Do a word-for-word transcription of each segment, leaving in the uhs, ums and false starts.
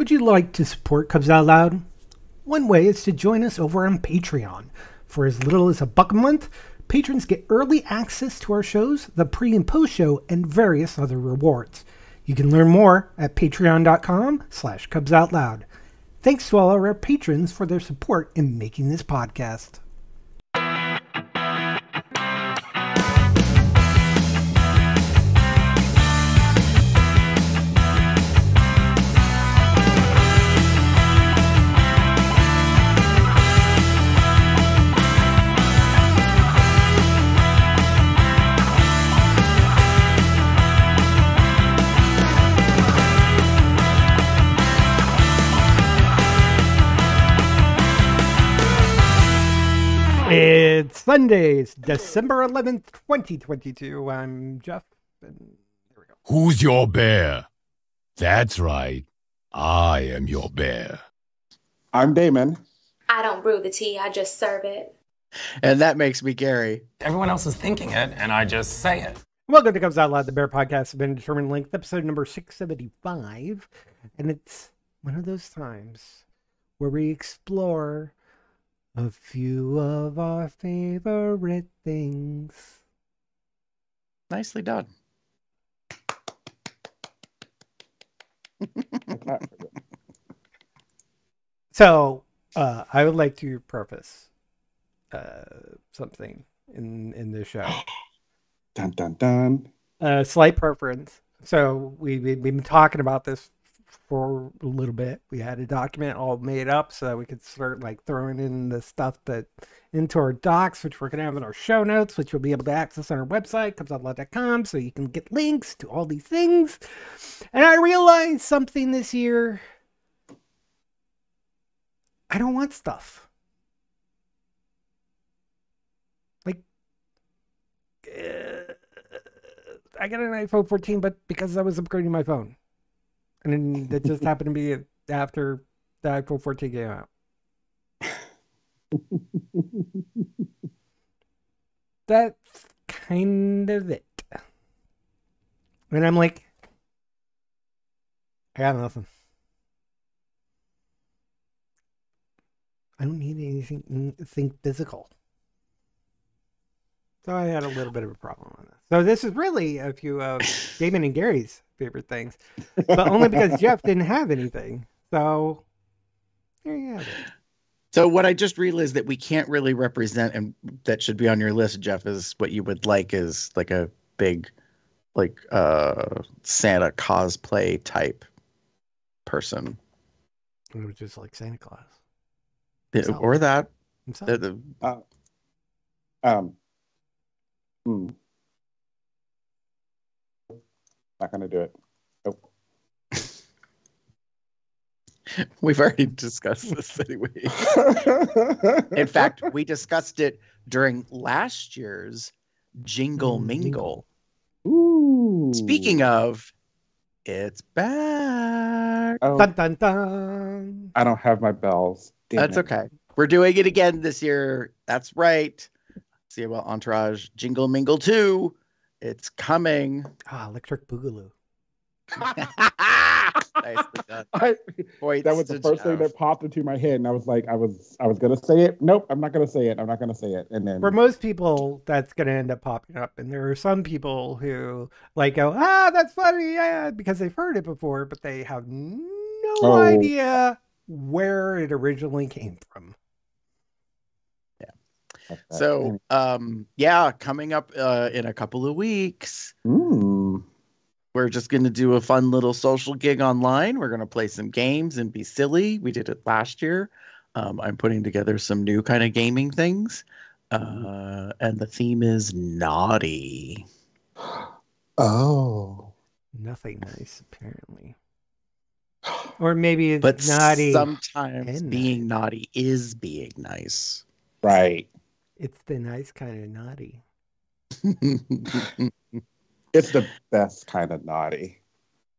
Would you like to support Cubs Out Loud? One way is to join us over on Patreon. For as little as a buck a month, patrons get early access to our shows, the pre and post show, and various other rewards. You can learn more at patreon.com slash Cubs Out Loud. Thanks to all our patrons for their support in making this podcast. It's Sundays, December eleventh, twenty twenty-two. I'm Jeff. And here we go. Who's your bear? That's right. I am your bear. I'm Damon. I don't brew the tea. I just serve it. And that makes me Gary. Everyone else is thinking it, and I just say it. Welcome to Cubs Out Loud, the Bear Podcast of Indeterminate Length, episode number six seventy-five. And it's one of those times where we explore a few of our favorite things. Nicely done. So, uh, I would like to preface uh, something in, in this show. Dun, dun, dun. Uh, slight preference. So, we, we've been talking about this for a little bit. We had a document all made up so that we could start like throwing in the stuff that into our docs, which we're gonna have in our show notes, which you'll be able to access on our website, cubs out loud dot com, so you can get links to all these things. And I realized something this year. I don't want stuff. Like uh, I got an iPhone fourteen, but because I was upgrading my phone. And that just happened to be after the iPhone fourteen came out. That's kind of it. And I'm like, I got nothing. I don't need anything think physical. So I had a little bit of a problem on this. So this is really a few of Damon and Gary's favorite things, but only because Jeff didn't have anything. So there you have it. So what I just realized that we can't really represent, and that should be on your list, Jeff, is what you would like is like a big, like uh, Santa cosplay type person. It was just like Santa Claus. Yeah, or that. The, the, uh, um. Hmm. Not gonna do it. Nope. We've already discussed this anyway. In fact, we discussed it during last year's Jingle Mingle. Ooh. Speaking of, it's back. Oh. Dun, dun, dun. I don't have my bells. Damn That's it. Okay. We're doing it again this year. That's right. See about Entourage Jingle Mingle two. It's coming. Ah, oh, Electric Boogaloo. Nicely done. I, that was the first thing that popped into my head, and I was like, I was, I was gonna say it. Nope, I'm not gonna say it. I'm not gonna say it. And then for most people, that's gonna end up popping up, and there are some people who like go, ah, that's funny, yeah, because they've heard it before, but they have no oh. idea where it originally came from. So, um, yeah, coming up uh, in a couple of weeks, Ooh. We're just going to do a fun little social gig online. We're going to play some games and be silly. We did it last year. Um, I'm putting together some new kind of gaming things. Uh, and the theme is naughty. Oh. Nothing nice, apparently. Or maybe it's but naughty. Sometimes being nice. Naughty is being nice. Right. It's the nice kind of naughty. It's the best kind of naughty.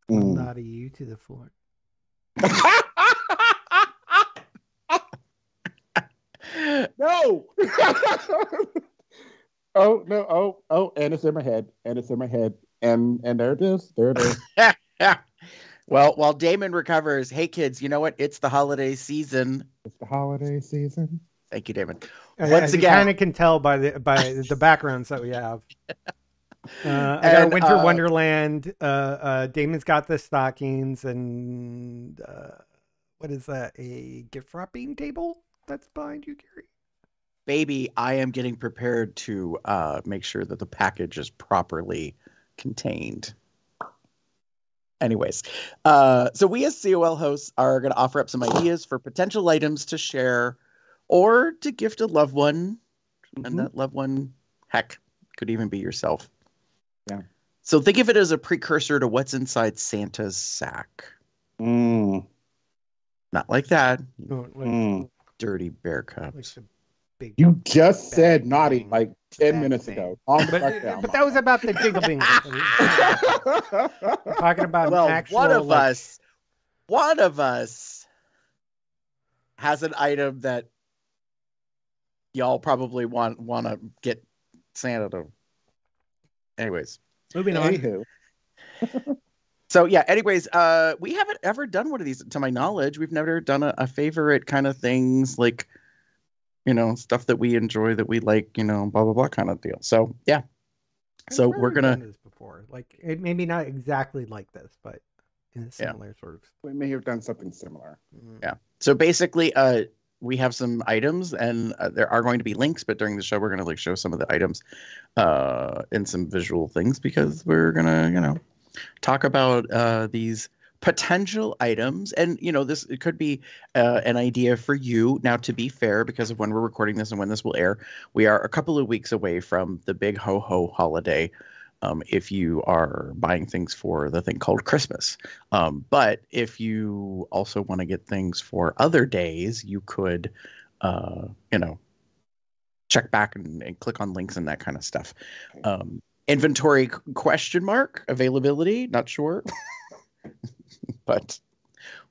I'll mm. naughty you to the floor. No! Oh, no, oh, oh, and it's in my head, and it's in my head, and and there it is, there it is. Well, while Damon recovers, hey, kids, you know what? It's the holiday season. It's the holiday season. Thank you, Damon. Once uh, again, you kind of can tell by the by the backgrounds that we have. Uh, I got Winter uh, Wonderland. Uh, uh, Damon's got the stockings, and uh, what is that? A gift wrapping table that's behind you, Gary. Baby, I am getting prepared to uh, make sure that the package is properly contained. Anyways, uh, so we as C O L hosts are going to offer up some ideas for potential items to share or to gift a loved one, mm-hmm. and that loved one, heck, could even be yourself. Yeah. So think of it as a precursor to what's inside Santa's sack. Mm. Not like that. No, like, mm. Dirty bear cups. Like big, you just said naughty like ten bad minutes bad ago. On the but, down. But that was about the jiggle bingo. Talking about well, actual, one of like... us, one of us has an item that y'all probably want want to get Santa to. Anyways, moving on. So yeah, anyways, uh, we haven't ever done one of these to my knowledge. We've never done a, a favorite kind of things, like, you know, stuff that we enjoy, that we like, you know, blah blah blah kind of deal. So yeah, I've so we're gonna done this before, like it maybe not exactly like this, but in a similar yeah. sort of. We may have done something similar. Mm-hmm. Yeah. So basically, uh, we have some items, and uh, there are going to be links, but during the show, we're gonna like show some of the items, uh, and some visual things, because we're gonna, you know, talk about uh these potential items. And, you know, this, it could be uh, an idea for you. Now, to be fair, because of when we're recording this and when this will air, we are a couple of weeks away from the big ho-ho holiday, um, if you are buying things for the thing called Christmas. Um, but if you also want to get things for other days, you could, uh, you know, check back and, and click on links and that kind of stuff. Um, inventory question mark, availability, not sure. But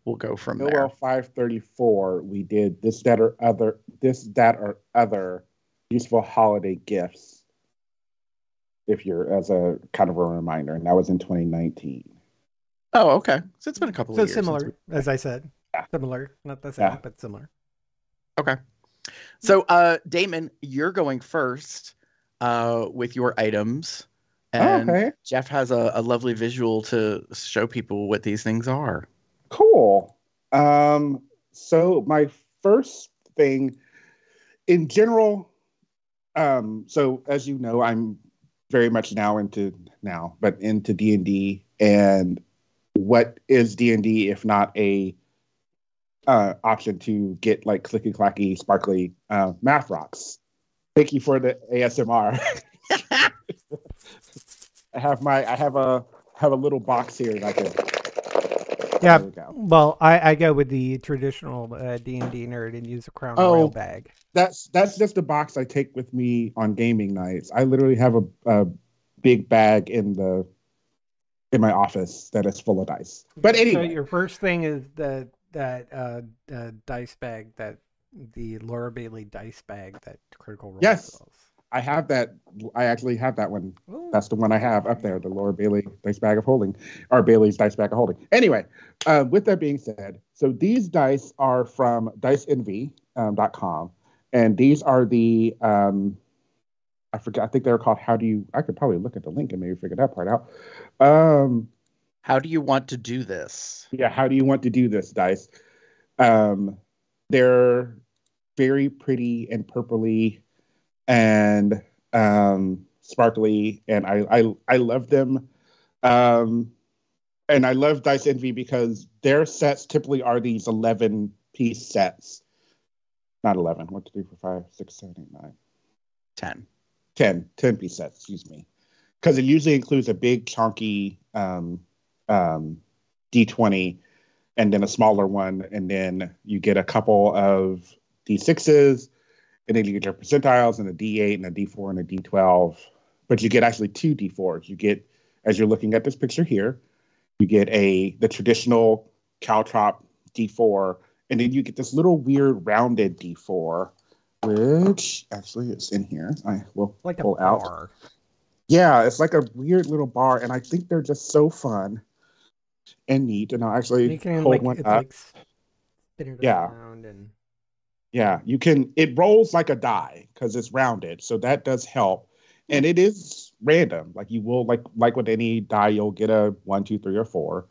we'll go from there. Well, five thirty-four, we did this, that, or other, this, that, or other useful holiday gifts, if you're, as a kind of a reminder. And that was in twenty nineteen. Oh, okay. So it's been a couple so of years. So similar, we, as I said. Yeah. Similar. Not the same, yeah. but similar. Okay. So, uh, Damon, you're going first uh, with your items. And oh, okay. Jeff has a, a lovely visual to show people what these things are. Cool. Um, so my first thing, in general, um, so as you know, I'm very much now into now, but into D and D. And what is D and D if not a uh, option to get like clicky clacky sparkly uh, math rocks? Thank you for the A S M R. I have my, I have a, have a little box here that I can. Yeah. We go. Well, I, I go with the traditional uh, D and D nerd and use a Crown oh, Royal bag. That's that's just a box I take with me on gaming nights. I literally have a, a big bag in the in my office that is full of dice. But anyway, so your first thing is the that uh, uh, dice bag, that the Laura Bailey dice bag that Critical Role yes. sells. I have that. I actually have that one. Ooh. That's the one I have up there, the Laura Bailey dice bag of holding, or Bailey's dice bag of holding. Anyway, uh, with that being said, so these dice are from dice envy dot com, um, and these are the, um, I forget, I think they're called, how do you, I could probably look at the link and maybe figure that part out. Um, how do you want to do this? Yeah, how do you want to do this, dice? Um, they're very pretty and purpley and um, sparkly, and I, I I love them, um, and I love Dice Envy because their sets typically are these eleven piece sets, not eleven. One, two, three, four, five, six, seven, eight, nine, ten, ten, ten piece sets. Excuse me, because it usually includes a big chunky um, um, D twenty, and then a smaller one, and then you get a couple of D sixes. And then you get your percentiles and a D eight and a D four and a D twelve. But you get actually two D fours. You get, as you're looking at this picture here, you get a the traditional Caltrop D four. And then you get this little weird rounded D four, which actually it's in here. I will like pull a out. Bar. Yeah, it's like a weird little bar. And I think they're just so fun. and neat, and I'll actually can, hold like, one it's up. Like spinning it yeah. around and... Yeah, you can. It rolls like a die because it's rounded, so that does help. And it is random. Like you will like like with any die, you'll get a one, two, three, or four.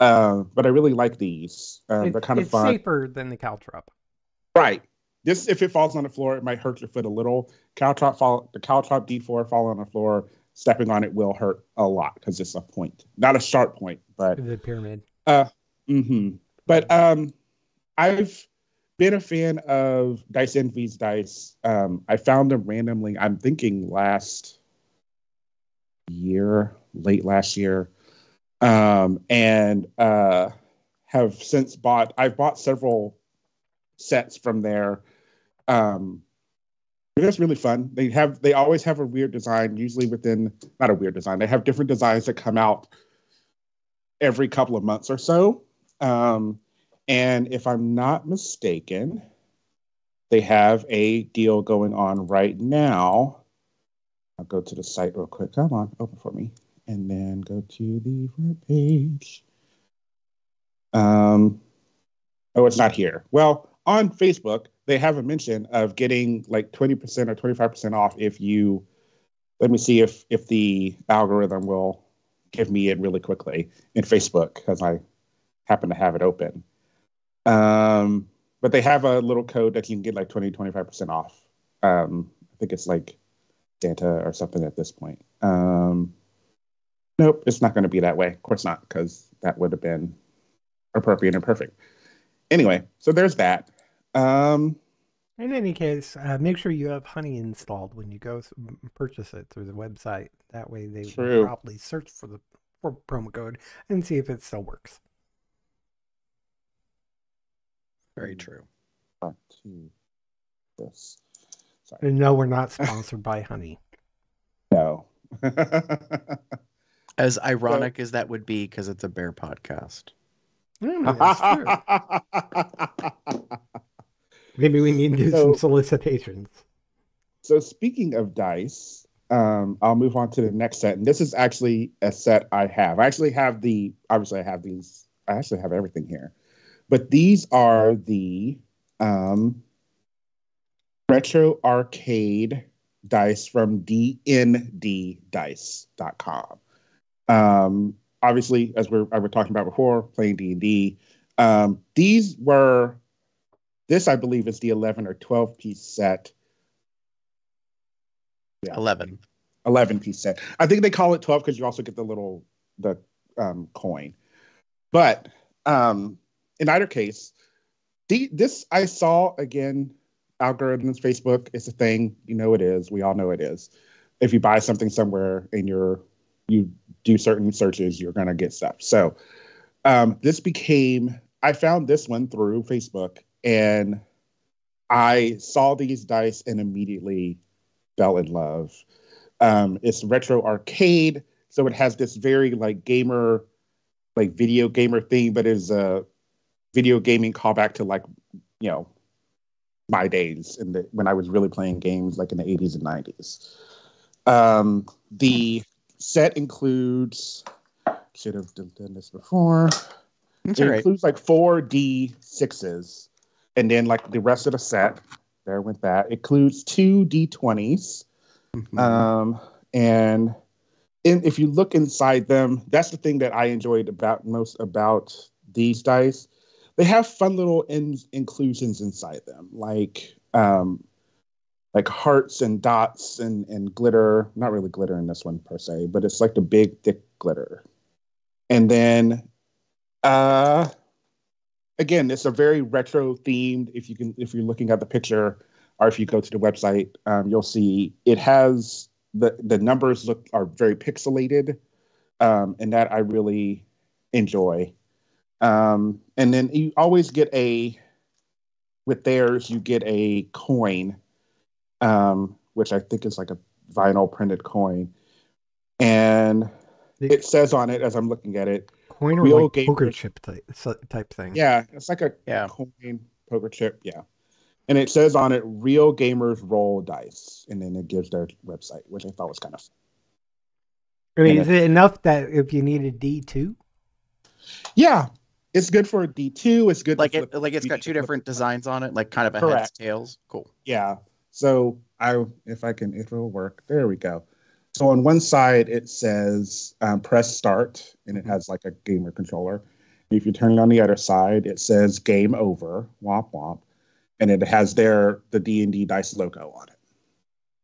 Uh, but I really like these. Uh, it, they're kind of fun. It's safer than the caltrop. Right. This, if it falls on the floor, it might hurt your foot a little. Caltrop fall. The caltrop D four fall on the floor. Stepping on it will hurt a lot because it's a point, not a sharp point, but the pyramid. Uh, mm-hmm. But um, I've. been a fan of Dice Envy's dice. Um, I found them randomly. I'm thinking last year, late last year, um, and uh, have since bought. I've bought several sets from there. Um, it's really fun. They have. They always have a weird design. Usually within not a weird design. They have different designs that come out every couple of months or so. Um, And if I'm not mistaken, they have a deal going on right now. I'll go to the site real quick. Come on, open for me. And then go to the front page. Um, oh, it's not here. Well, on Facebook, they have a mention of getting like twenty percent or twenty-five percent off if you, let me see if, if the algorithm will give me it really quickly in Facebook because I happen to have it open. Um, but they have a little code that you can get like twenty, twenty-five percent off. Um, I think it's like Santa or something at this point. Um, nope, it's not going to be that way. Of course not, because that would have been appropriate and perfect. Anyway, so there's that. Um, in any case, uh, make sure you have Honey installed when you go purchase it through the website. That way they will probably search for the for promo code and see if it still works. Very true. Back to this. Sorry. No, we're not sponsored by Honey. No. As ironic so, as that would be, because it's a bear podcast. Mm, that's true. Maybe we need to do so, some solicitations. So speaking of dice, um, I'll move on to the next set. And this is actually a set I have. I actually have the, obviously I have these, I actually have everything here. But these are the um, retro arcade dice from d n d dice dot com. Um, obviously, as we were, I were talking about before, playing D and D, um, these were, this I believe is the eleven or twelve piece set. Yeah, eleven. eleven piece set. I think they call it twelve because you also get the little, the um, coin. But... Um, in either case, the, this I saw, again, algorithms, Facebook, it's a thing. You know it is. We all know it is. If you buy something somewhere and you're, you do certain searches, you're going to get stuff. So um, this became, I found this one through Facebook, and I saw these dice and immediately fell in love. Um, it's retro arcade, so it has this very, like, gamer, like, video gamer thing, but it's a video gaming callback to, like, you know, my days in the, when I was really playing games like in the eighties and nineties. Um, the set includes, should have done this before. That's it right. Includes like four D sixes, and then like the rest of the set. There went that. It includes two D twenties, mm-hmm. um, and in, if you look inside them, that's the thing that I enjoyed about most about these dice. They have fun little in- inclusions inside them, like um, like hearts and dots and, and glitter. Not really glitter in this one per se, but it's like the big, thick glitter. And then, uh, again, it's a very retro themed. If you can, if you're looking at the picture, or if you go to the website, um, you'll see it has the the numbers look are very pixelated, um, and that I really enjoy. Um, and then you always get a, with theirs, you get a coin, um, which I think is like a vinyl printed coin. And the, it says on it, as I'm looking at it, coin or like game poker chip type, type thing. Yeah, it's like a yeah. coin poker chip, yeah. And it says on it, real gamers roll dice. And then it gives their website, which I thought was kind of fun. I mean, and is it, it enough that if you need a D two? Yeah, it's good for D two. It's good like it like it's got two different designs on it, like kind of a heads tails. Cool. Yeah. So I if I can if it'll work. There we go. So on one side it says um, press start, and it has like a gamer controller. And if you turn it on the other side, it says game over. Womp womp, and it has their the D and D Dice logo on it.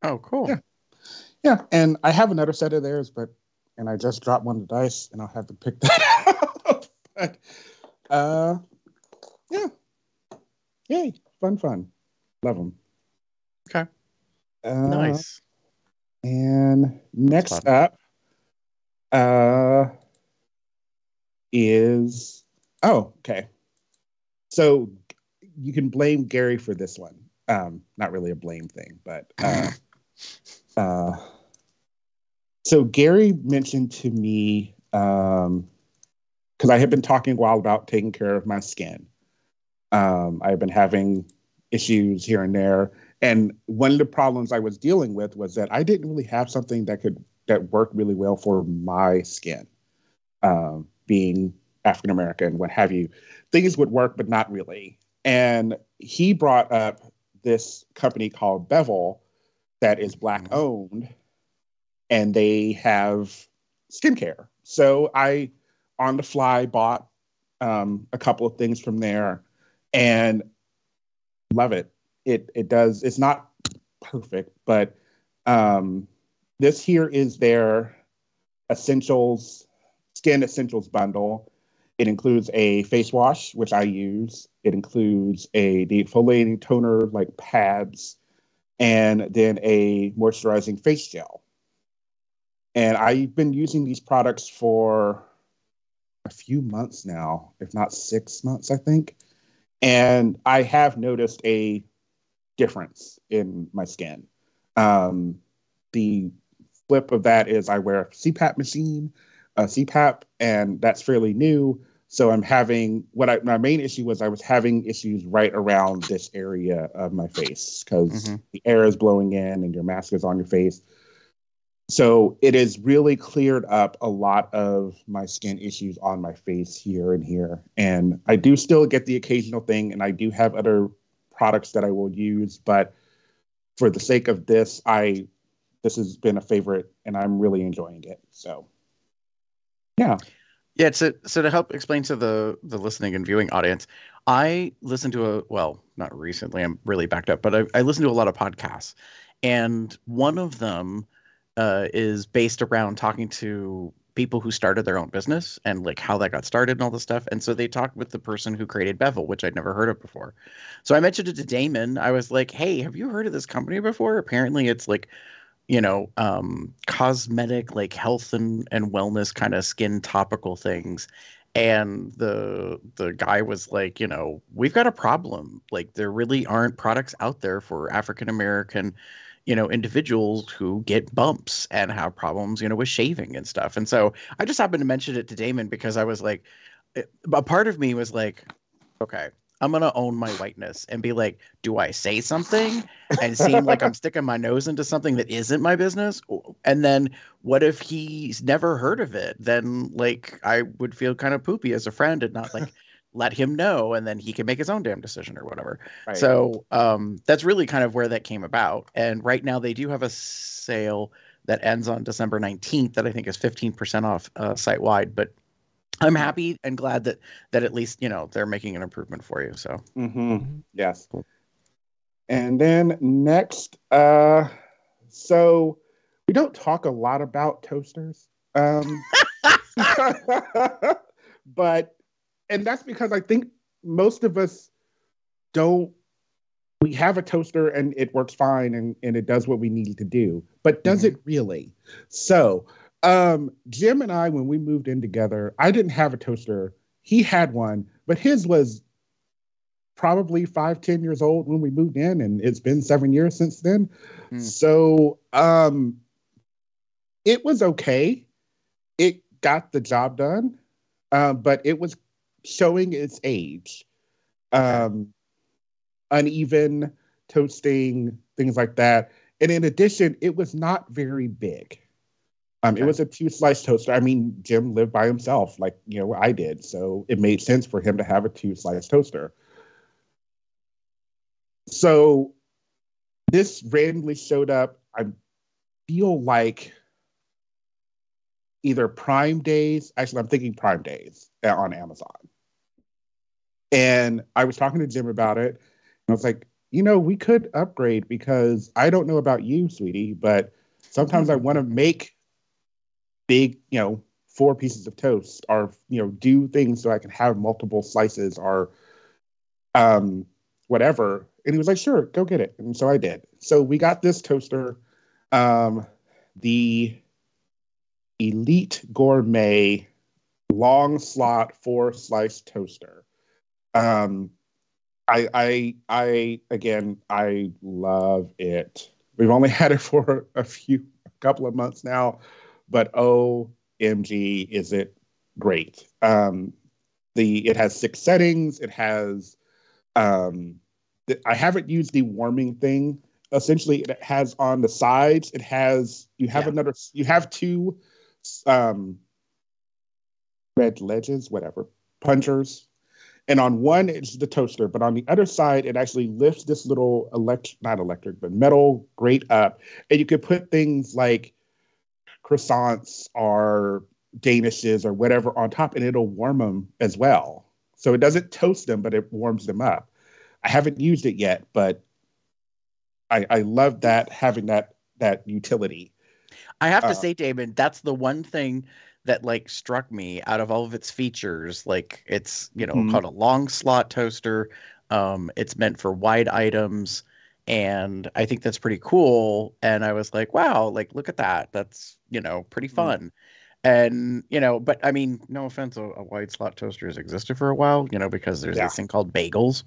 Oh, cool. Yeah. Yeah, and I have another set of theirs, but and I just dropped one of the dice, and I'll have to pick that up. But, uh, yeah, yay, fun, fun, love them. Okay, uh, nice. And next up, uh, is oh, okay. So you can blame Gary for this one. Um, not really a blame thing, but. Uh, Uh, so Gary mentioned to me, um, because I had been talking a while about taking care of my skin. Um, I've been having issues here and there. And one of the problems I was dealing with was that I didn't really have something that could that worked really well for my skin. Um, being African American, what have you. Things would work, but not really. And he brought up this company called Bevel, that is black owned, and they have skincare. So I, on the fly, bought um, a couple of things from there, and love it. It it does. It's not perfect, but um, this here is their essentials skin essentials bundle. It includes a face wash, which I use. It includes a defoliating toner, like pads. And then a moisturizing face gel. And I've been using these products for a few months now, if not six months, I think. And I have noticed a difference in my skin. Um, the flip of that is I wear a C PAP machine, a C PAP, and that's fairly new. So I'm having, what I, my main issue was I was having issues right around this area of my face because mm-hmm. the air is blowing in and your mask is on your face. So it has really cleared up a lot of my skin issues on my face here and here. And I do still get the occasional thing, and I do have other products that I will use. But for the sake of this, I this has been a favorite, and I'm really enjoying it. So, yeah. Yeah, so, so to help explain to the, the listening and viewing audience, I listen to a, well, not recently, I'm really backed up, but I, I listen to a lot of podcasts. And one of them uh, is based around talking to people who started their own business and like how that got started and all this stuff. And so they talked with the person who created Bevel, which I'd never heard of before. So I mentioned it to Damon. I was like, hey, have you heard of this company before? Apparently it's like, you know, um, cosmetic, like health and, and wellness kind of skin topical things. And the the guy was like, you know, we've got a problem. Like there really aren't products out there for African American, you know, individuals who get bumps and have problems, you know, with shaving and stuff. And so I just happened to mention it to Damon because I was like, it, a part of me was like, okay, I'm going to own my whiteness and be like, do I say something and seem like I'm sticking my nose into something that isn't my business? And then what if he's never heard of it? Then like I would feel kind of poopy as a friend and not like let him know. And then he can make his own damn decision or whatever. Right. So um, that's really kind of where that came about. And right now they do have a sale that ends on December nineteenth that I think is fifteen percent off uh, site wide. But I'm happy and glad that that at least, you know, they're making an improvement for you. So, mm-hmm. Yes. And then next, uh, so we don't talk a lot about toasters. Um, but, and that's because I think most of us don't, we have a toaster and it works fine and, and it does what we need to do. But does mm-hmm. it really? So, Um, Jim and I, when we moved in together, I didn't have a toaster. He had one, but his was probably five, ten years old when we moved in, and it's been seven years since then. Mm. So um, it was okay. It got the job done, uh, but it was showing its age. Um, uneven toasting, things like that. And in addition, it was not very big. Um, okay. It was a two-slice toaster. I mean, Jim lived by himself, like, you know, I did. So it made sense for him to have a two-slice toaster. So this randomly showed up, I feel like, either Prime Days. Actually, I'm thinking Prime Days on Amazon. And I was talking to Jim about it. And I was like, you know, we could upgrade, because I don't know about you, sweetie, but sometimes I want to make big, you know, four pieces of toast, or, you know, do things so I can have multiple slices, or um, whatever. And he was like, sure, go get it. And so I did. So we got this toaster, um, the Elite Gourmet long slot four slice toaster. Um, I, I, I, again, I love it. We've only had it for a few, a couple of months now, but O M G, is it great. Um, the, it has six settings. It has, um, th- I haven't used the warming thing. Essentially, it has on the sides, it has, you have yeah. another, you have two, um, red ledges, whatever, punchers. And on one, it's the toaster, but on the other side, it actually lifts this little electric, not electric, but metal grate up. And you could put things like croissants or danishes or whatever on top, and it'll warm them as well. So it doesn't toast them, but it warms them up. I haven't used it yet, but I, I love that, having that, that utility. I have to uh, say, David, that's the one thing that, like, struck me out of all of its features. Like, it's, you know, mm-hmm. called a long slot toaster. Um, it's meant for wide items. And I think that's pretty cool. And I was like, wow, like, look at that. That's, you know, pretty fun. Mm-hmm. And, you know, but I mean, no offense, a, a wide slot toaster has existed for a while, you know, because there's yeah. this thing called bagels.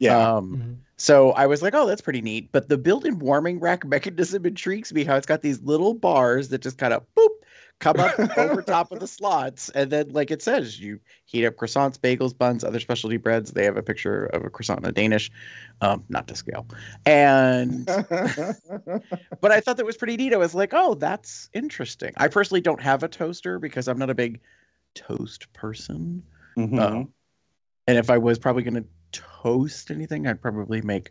Yeah. Um, mm-hmm. So I was like, oh, that's pretty neat. But the built-in warming rack mechanism intrigues me, how it's got these little bars that just kind of boop, come up over top of the slots. And then, like it says, you heat up croissants, bagels, buns, other specialty breads. They have a picture of a croissant and a Danish, um, not to scale. And but I thought that was pretty neat. I was like, oh, that's interesting. I personally don't have a toaster because I'm not a big toast person. Mm-hmm. Um, and if I was probably going to toast anything, I'd probably make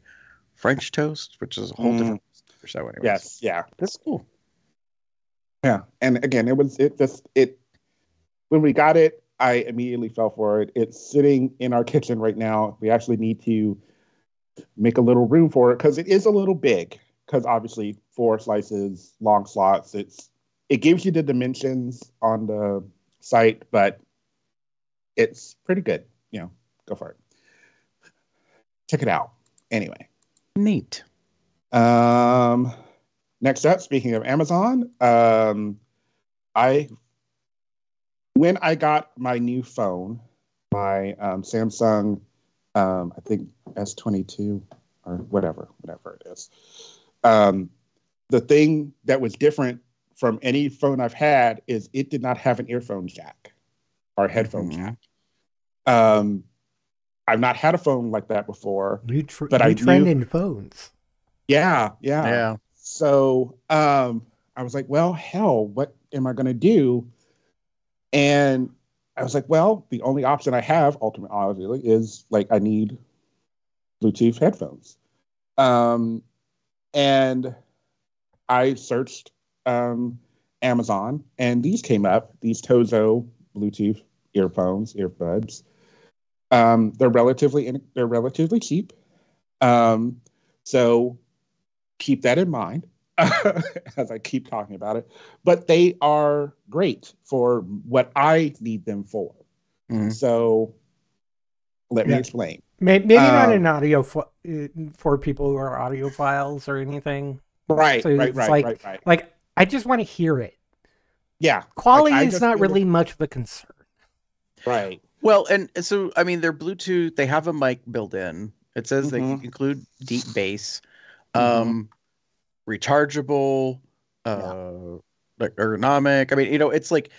French toast, which is a whole mm. different toaster. So anyways. Yes, yeah. That's cool. Yeah, and again, it was it just it when we got it, I immediately fell for it. It's sitting in our kitchen right now. We actually need to make a little room for it, because it is a little big. Because obviously, four slices, long slots. It's it gives you the dimensions on the site, but it's pretty good. You know, go for it. Check it out. Anyway, neat. Um. Next up, speaking of Amazon, um, I when I got my new phone, my um, Samsung, um, I think S twenty-two or whatever, whatever it is, um, the thing that was different from any phone I've had is it did not have an earphone jack or headphone mm-hmm. jack. Um, I've not had a phone like that before. You tr- but you I trend knew- in phones. Yeah, yeah, yeah. So um, I was like, well, hell, what am I going to do? And I was like, well, the only option I have, ultimately, is, like, I need Bluetooth headphones. Um, and I searched um, Amazon, and these came up, these Tozo Bluetooth earphones, earbuds. Um, they're relatively in- they're relatively cheap. Um, so... keep that in mind as I keep talking about it, but they are great for what I need them for. Mm-hmm. So let yeah. me explain. Maybe, maybe um, not an audio fo- for people who are audiophiles or anything. Right, so right, right, like, right, right. Like, I just want to hear it. Yeah. Quality like, is not really it. much of a concern. Right. Well, and so, I mean, they're Bluetooth. They have a mic built in. It says mm-hmm. they include deep bass. Um, mm-hmm. rechargeable, uh, like yeah. ergonomic. I mean, you know, it's like,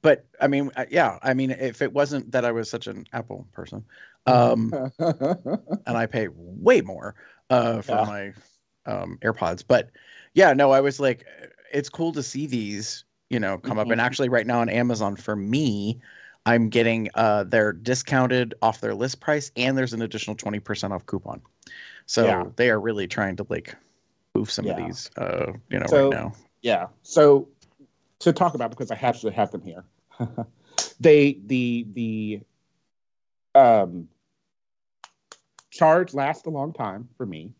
but I mean, yeah, I mean, if it wasn't that I was such an Apple person, um, and I pay way more, uh, for yeah. my, um, AirPods, but yeah, no, I was like, it's cool to see these, you know, come mm-hmm. up. And actually right now on Amazon for me, I'm getting uh, they're discounted off their list price, and there's an additional twenty percent off coupon. So yeah. they are really trying to like move some yeah. of these, uh, you know, so, right now. Yeah. So to talk about, because I actually have them here, they the the um, charge lasts a long time for me.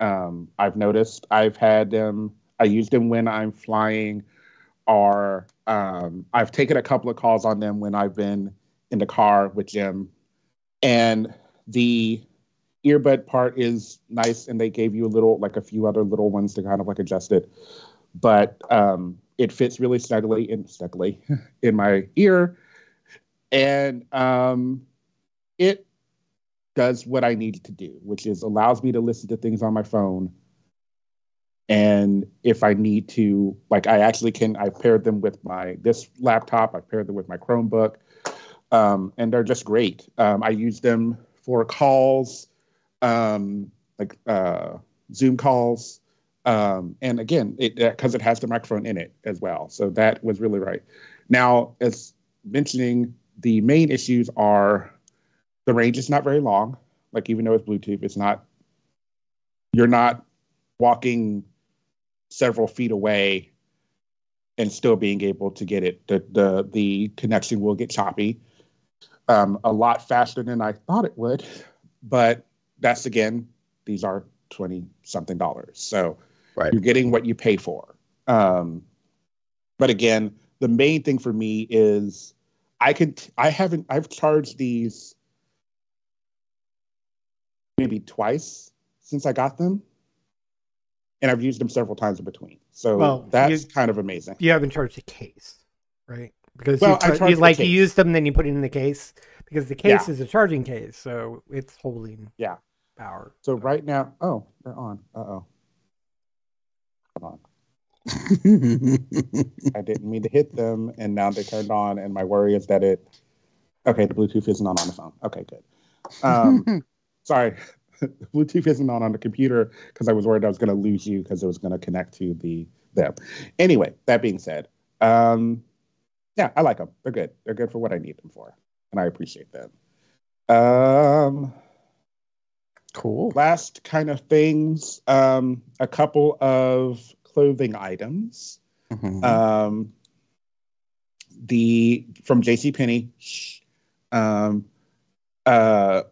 Um, I've noticed I've had them. I use them when I'm flying. Are um, I've taken a couple of calls on them when I've been in the car with Jim, and the earbud part is nice, and they gave you a little, like a few other little ones to kind of like adjust it, but um, it fits really snugly in snugly in my ear, and um, it does what I need to do, which is allows me to listen to things on my phone. And if I need to, like I actually can, I've paired them with my, this laptop, I've paired them with my Chromebook, um, and they're just great. Um, I use them for calls, um, like uh, Zoom calls. Um, and again, because it, it has the microphone in it as well. So that was really right. Now, as mentioning, the main issues are the range is not very long. Like even though it's Bluetooth, it's not, you're not walking several feet away and still being able to get it. The the, the connection will get choppy, um, a lot faster than I thought it would. But that's, again, these are twenty something dollars. So right. You're getting what you pay for. Um, but again, the main thing for me is I can, t- I haven't, I've charged these maybe twice since I got them. And I've used them several times in between. So well, that's you, kind of amazing. You haven't charged a case, right? Because well, you, tra- you like case. You used them, then you put it in the case. Because the case yeah. is a charging case, so it's holding yeah. power. So, so right now, oh, they're on. Uh-oh. Come on. I didn't mean to hit them, and now they turned on, and my worry is that it... Okay, the Bluetooth isn't on on the phone. Okay, good. Um, sorry. Bluetooth isn't on on the computer because I was worried I was going to lose you because it was going to connect to the them. Anyway, that being said, um, yeah, I like them. They're good. They're good for what I need them for, and I appreciate them. Um, cool. Last kind of things, um, a couple of clothing items. Mm-hmm. Um, the from JCPenney. Um, uh.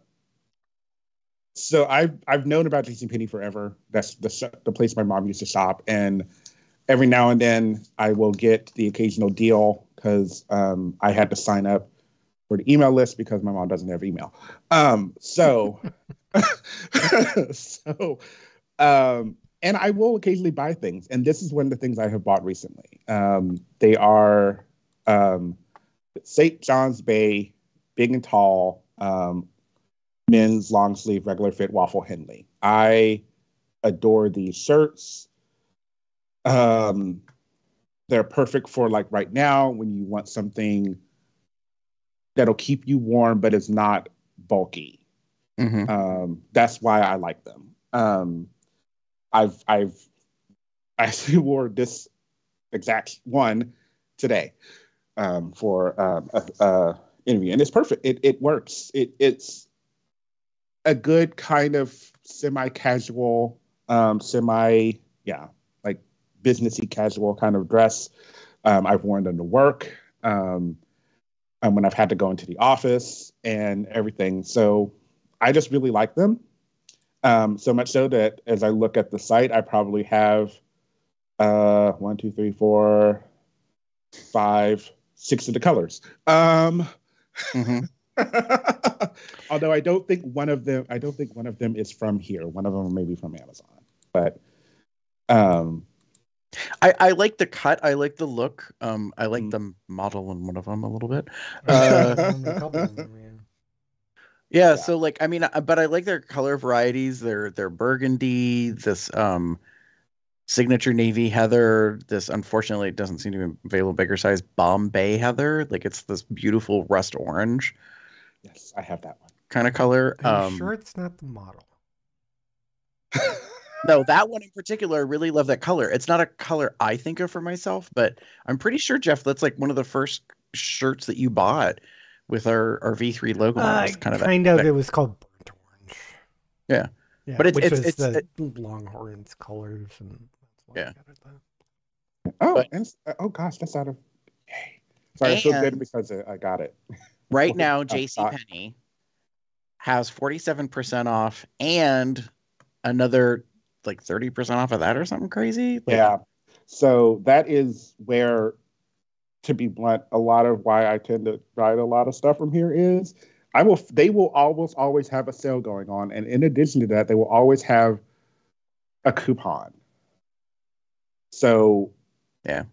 So I've, I've known about JCPenney forever. That's the the place my mom used to shop. And every now and then I will get the occasional deal because um, I had to sign up for the email list because my mom doesn't have email. Um, so, so um, and I will occasionally buy things. And this is one of the things I have bought recently. Um, they are um, Saint John's Bay, big and tall, um, men's long sleeve regular fit waffle Henley. I adore these shirts. Um, they're perfect for like right now when you want something that'll keep you warm but is not bulky. Mm-hmm. Um, that's why I like them. Um, I've I've I actually wore this exact one today um, for um, a, a interview, and it's perfect. It it works. It it's a good kind of semi-casual, um, semi, yeah, like businessy casual kind of dress. Um, I've worn them to work um, and when I've had to go into the office and everything. So I just really like them. Um, so much so that as I look at the site, I probably have uh, one, two, three, four, five, six of the colors. Um, mm-hmm. Although I don't think one of them, I don't think one of them is from here. One of them may be from Amazon, but um, I, I like the cut. I like the look. Um, I like mm. the model in one of them a little bit. Uh, yeah, yeah. So like, I mean, but I like their color varieties. Their their burgundy. This um, signature navy heather. This unfortunately it doesn't seem to be available bigger size Bombay heather. Like it's this beautiful rust orange. Yes, I have that one. Kind of color. I'm um, sure it's not the model. No, that one in particular, I really love that color. It's not a color I think of for myself, but I'm pretty sure, Jeff, that's like one of the first shirts that you bought with our, our V three logo. Uh, it kind of, kind a, of it was called burnt orange. Yeah. Yeah, but it, which it, is it's the it, Longhorns colors. And yeah. Oh, but, and, oh gosh, that's out of... Yay. Sorry, I feel good because I got it. Right now, JCPenney has forty-seven percent off and another like thirty percent off of that or something crazy. Like, yeah. So that is where, to be blunt, a lot of why I tend to buy a lot of stuff from here is I will, they will almost always have a sale going on. And in addition to that, they will always have a coupon. So yeah,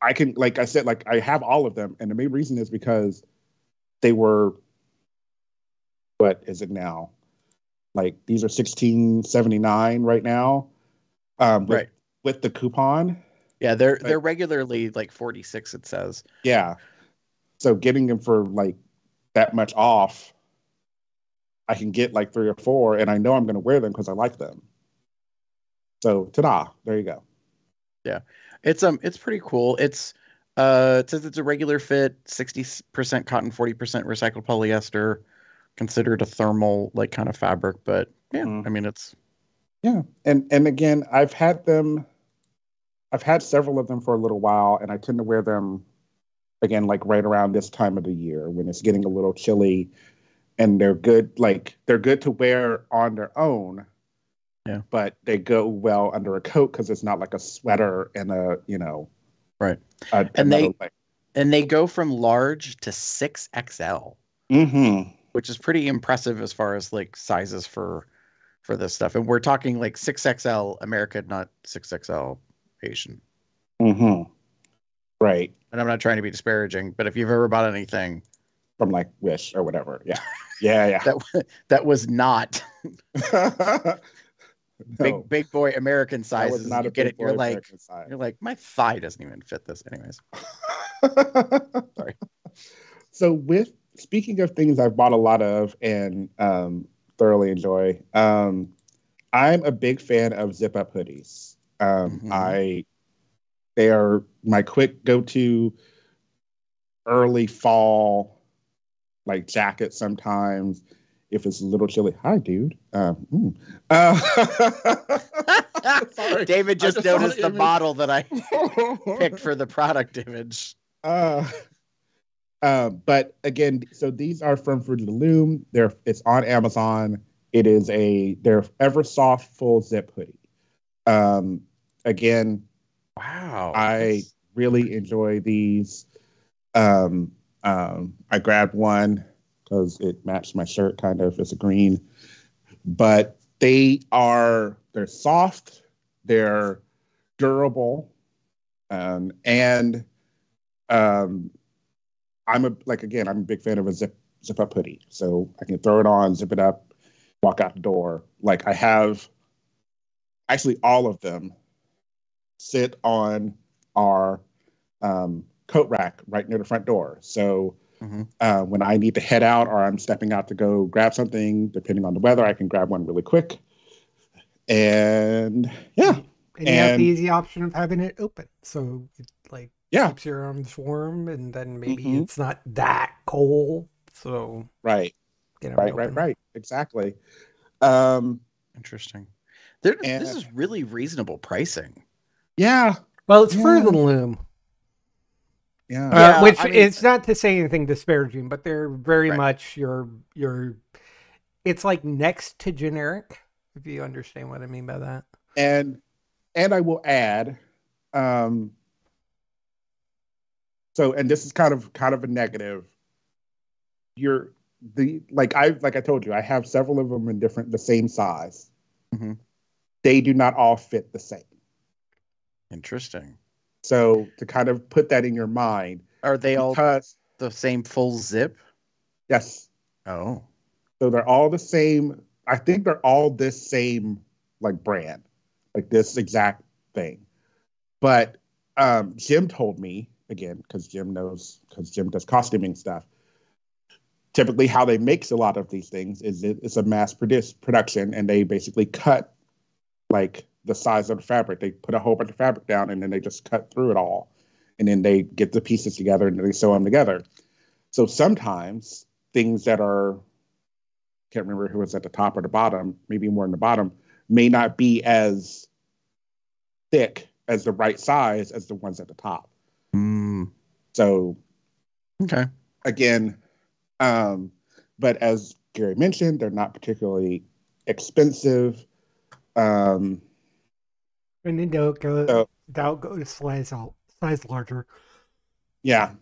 I can, like I said, like I have all of them. And the main reason is because they were, what is it now? Like these are sixteen seventy-nine right now. Um, with, right. With the coupon. Yeah. They're, but, they're regularly like forty-six, it says. Yeah. So getting them for like that much off, I can get like three or four and I know I'm going to wear them because I like them. So ta-da, there you go. Yeah. It's, um, it's pretty cool. It's, Uh, it says it's a regular fit, sixty percent cotton, forty percent recycled polyester, considered a thermal like kind of fabric. But yeah, mm. I mean, it's. Yeah. And, and again, I've had them. I've had several of them for a little while, and I tend to wear them again, like right around this time of the year when it's getting a little chilly, and they're good. Like they're good to wear on their own. Yeah. But they go well under a coat because it's not like a sweater and a, you know. Right. Uh, and they way. and they go from large to six X L, mm-hmm. which is pretty impressive as far as like sizes for for this stuff. And we're talking like six X L American, not six X L Asian. Mm-hmm. Right. And I'm not trying to be disparaging, but if you've ever bought anything from like Wish or whatever. Yeah. Yeah. Yeah. that, that was not big no. big boy American sizes. You get it, you're like, you're like, my thigh doesn't even fit this anyways. Sorry. So with, speaking of things I've bought a lot of and um, thoroughly enjoy, um, I'm a big fan of zip-up hoodies. Um, mm-hmm. I, they are my quick go-to early fall, like jacket sometimes. If it's a little chilly, hi, dude. Um, mm. uh, David just, just noticed the, the bottle that I picked for the product image. Uh, uh, but again, so these are from Fruit of the Loom. They're, it's on Amazon. It is a, they're ever soft full zip hoodie. Um, again, wow, I really enjoy these. Um, um, I grabbed one because it matched my shirt, kind of. It's a green, but they are they're soft, they're durable, um, and um, I'm a like again, I'm a big fan of a zip zip up hoodie, so I can throw it on, zip it up, walk out the door. Like I have, actually, all of them sit on our um, coat rack right near the front door, so. Mm-hmm. Uh, when I need to head out or I'm stepping out to go grab something, depending on the weather, I can grab one really quick. And yeah. And, and you have the easy option of having it open. So it like yeah. keeps your arms warm and then maybe mm-hmm. it's not that cold. So right. Get right, right, right. Exactly. Um, Interesting. There, and, this is really reasonable pricing. Yeah. Well, it's yeah. Fruit of the Loom. Yeah. Uh, yeah, which I mean, it's not to say anything disparaging, but they're very right. much your your. It's like next to generic, if you understand what I mean by that. And and I will add, um, so and this is kind of kind of a negative. You're the like I like I told you I have several of them in different the same size. Mm-hmm. They do not all fit the same. Interesting. So to kind of put that in your mind. Are they all the same full zip? Yes. Oh. So they're all the same. I think they're all this same like brand, like this exact thing. But um, Jim told me, again, because Jim knows, because Jim does costuming stuff. Typically how they make a lot of these things is it, it's a mass produce, production, and they basically cut like the size of the fabric. They put a whole bunch of fabric down, and then they just cut through it all. And then they get the pieces together, and they sew them together. So sometimes things that are, can't remember who was at the top or the bottom, maybe more in the bottom, may not be as thick as the right size as the ones at the top. Mm. So, okay. Again, um, but as Gary mentioned, they're not particularly expensive. Um, and then they'll go, so, they'll go to size, size larger. Yeah.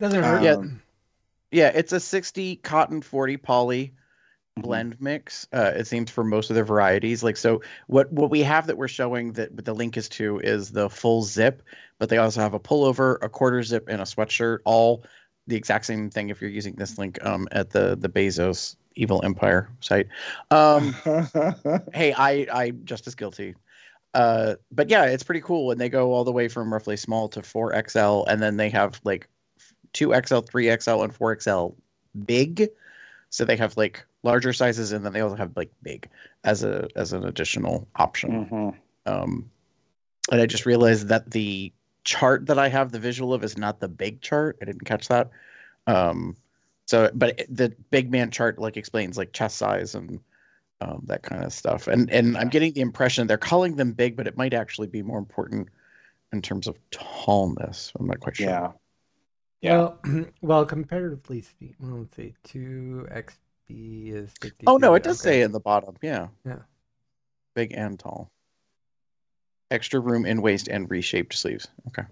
Doesn't hurt. Um, yeah. Yeah, it's a sixty cotton, forty poly blend mix. Uh, it seems for most of the varieties. Like, so what, what we have that we're showing that the link is to is the full zip, but they also have a pullover, a quarter zip, and a sweatshirt. All the exact same thing if you're using this link um, at the the Bezos Evil Empire site. Um, hey, I I'm just as guilty. Uh, but yeah, it's pretty cool, and they go all the way from roughly small to four X L, and then they have like two X L, three X L, and four X L big. So they have like larger sizes, and then they also have like big as a as an additional option. Mm-hmm. Um, and I just realized that the chart that I have the visual of is not the big chart. I didn't catch that. Um, so, but it, the big man chart like explains like chest size and um, that kind of stuff. And and I'm getting the impression they're calling them big, but it might actually be more important in terms of tallness. I'm not quite sure. Yeah. Yeah. Well, well, comparatively speaking, well, let's see, two X B is fifty. Oh, no, it does okay. say in the bottom. Yeah. Yeah. Big and tall. Extra room in waist and reshaped sleeves. Okay.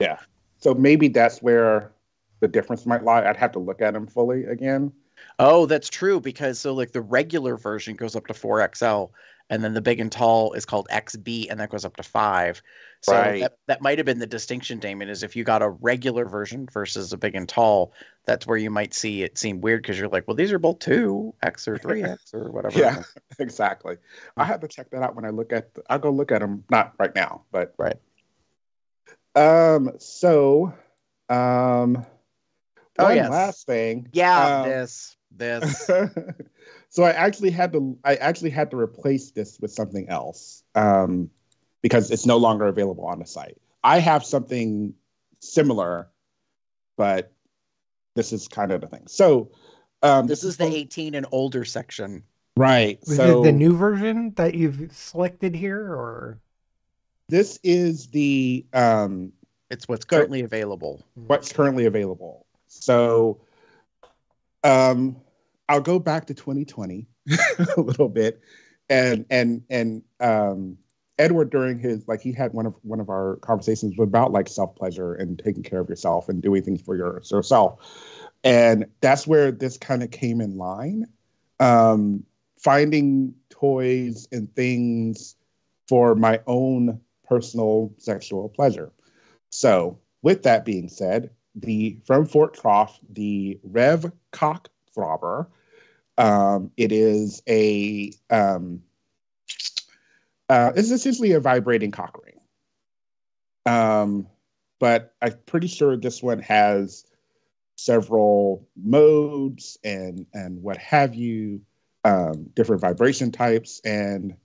Yeah. So maybe that's where the difference might lie. I'd have to look at them fully again. Oh, that's true. Because so like the regular version goes up to four X L. And then the big and tall is called X B, and that goes up to five. So right. that, that might have been the distinction, Damon, is if you got a regular version versus a big and tall, that's where you might see it seem weird because you're like, well, these are both two X or three X or whatever. Yeah, exactly. I have to check that out when I look at the, I'll go look at them. Not right now, but. Right. Um. So. Um, oh, yes. Last thing. Yeah, um, this. This. So I actually had to I actually had to replace this with something else um, because it's no longer available on the site. I have something similar, but this is kind of the thing. So um, this is the eighteen and older section, right? Was so it the new version that you've selected here, or this is the um, it's what's currently so, available. What's currently available. So. Um, I'll go back to twenty twenty a little bit, and and and um, Edward during his like he had one of one of our conversations about like self pleasure and taking care of yourself and doing things for your, yourself, and that's where this kind of came in line, um, finding toys and things for my own personal sexual pleasure. So with that being said, the from Fort Troff, the Rev Cock Throbber. Um, it is a um, uh, it's essentially a vibrating cock ring, um, but I'm pretty sure this one has several modes and and what have you, um, different vibration types, and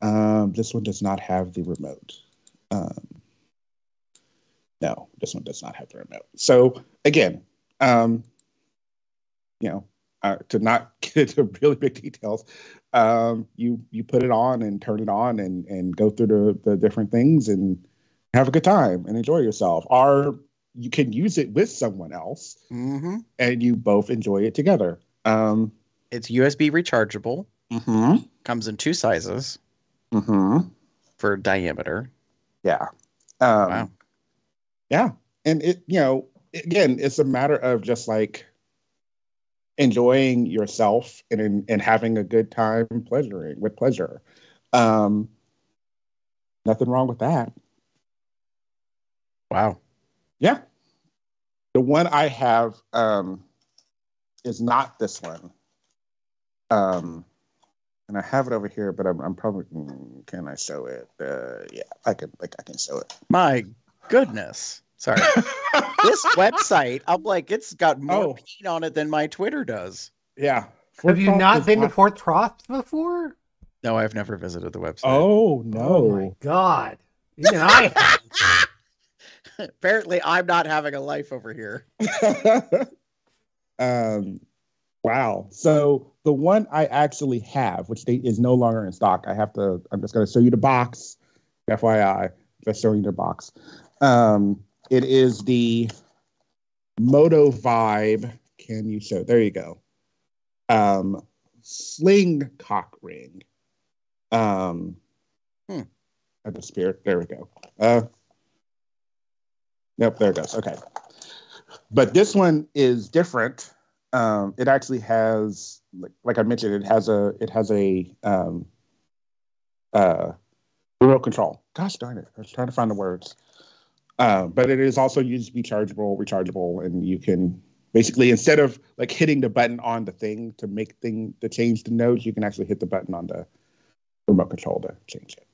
um, this one does not have the remote. Um, no, this one does not have the remote. So again. Um, You know, uh, to not get into really big details, um, you you put it on and turn it on and and go through the, the different things and have a good time and enjoy yourself. Or you can use it with someone else, mm-hmm. and you both enjoy it together. Um, it's U S B rechargeable. Mm-hmm. Comes in two sizes. Mm-hmm. For diameter. Yeah. Um, wow. Yeah, and it you know again, it's a matter of just like. Enjoying yourself and and having a good time pleasuring with pleasure. Um, nothing wrong with that. Wow. Yeah. The one I have um, is not this one. Um, and I have it over here, but I'm, I'm probably, can I show it? Uh, yeah, I can, like, I can show it. My goodness. Sorry. This website, I'm like, it's got more oh. paint on it than my Twitter does. Yeah. Fort Have you Troff not been my... to Fort Troff before? No, I've never visited the website. Oh, no. Oh, my God. Even I apparently, I'm not having a life over here. um, wow. So the one I actually have, which they, is no longer in stock, I have to, I'm just going to show you the box. F Y I, just showing you the box. Um, it is the Moto Vibe. Can you show? There you go. Um, Sling Cock Ring. Um, hmm. Of the spirit. There we go. Uh, nope, there it goes. Okay. But this one is different. Um, it actually has, like, like I mentioned, it has a, it has a um, uh, remote control. Gosh darn it. I was trying to find the words. Uh, but it is also U S B chargeable, rechargeable, and you can basically, instead of like hitting the button on the thing to make thing to change the nodes, you can actually hit the button on the remote control to change it.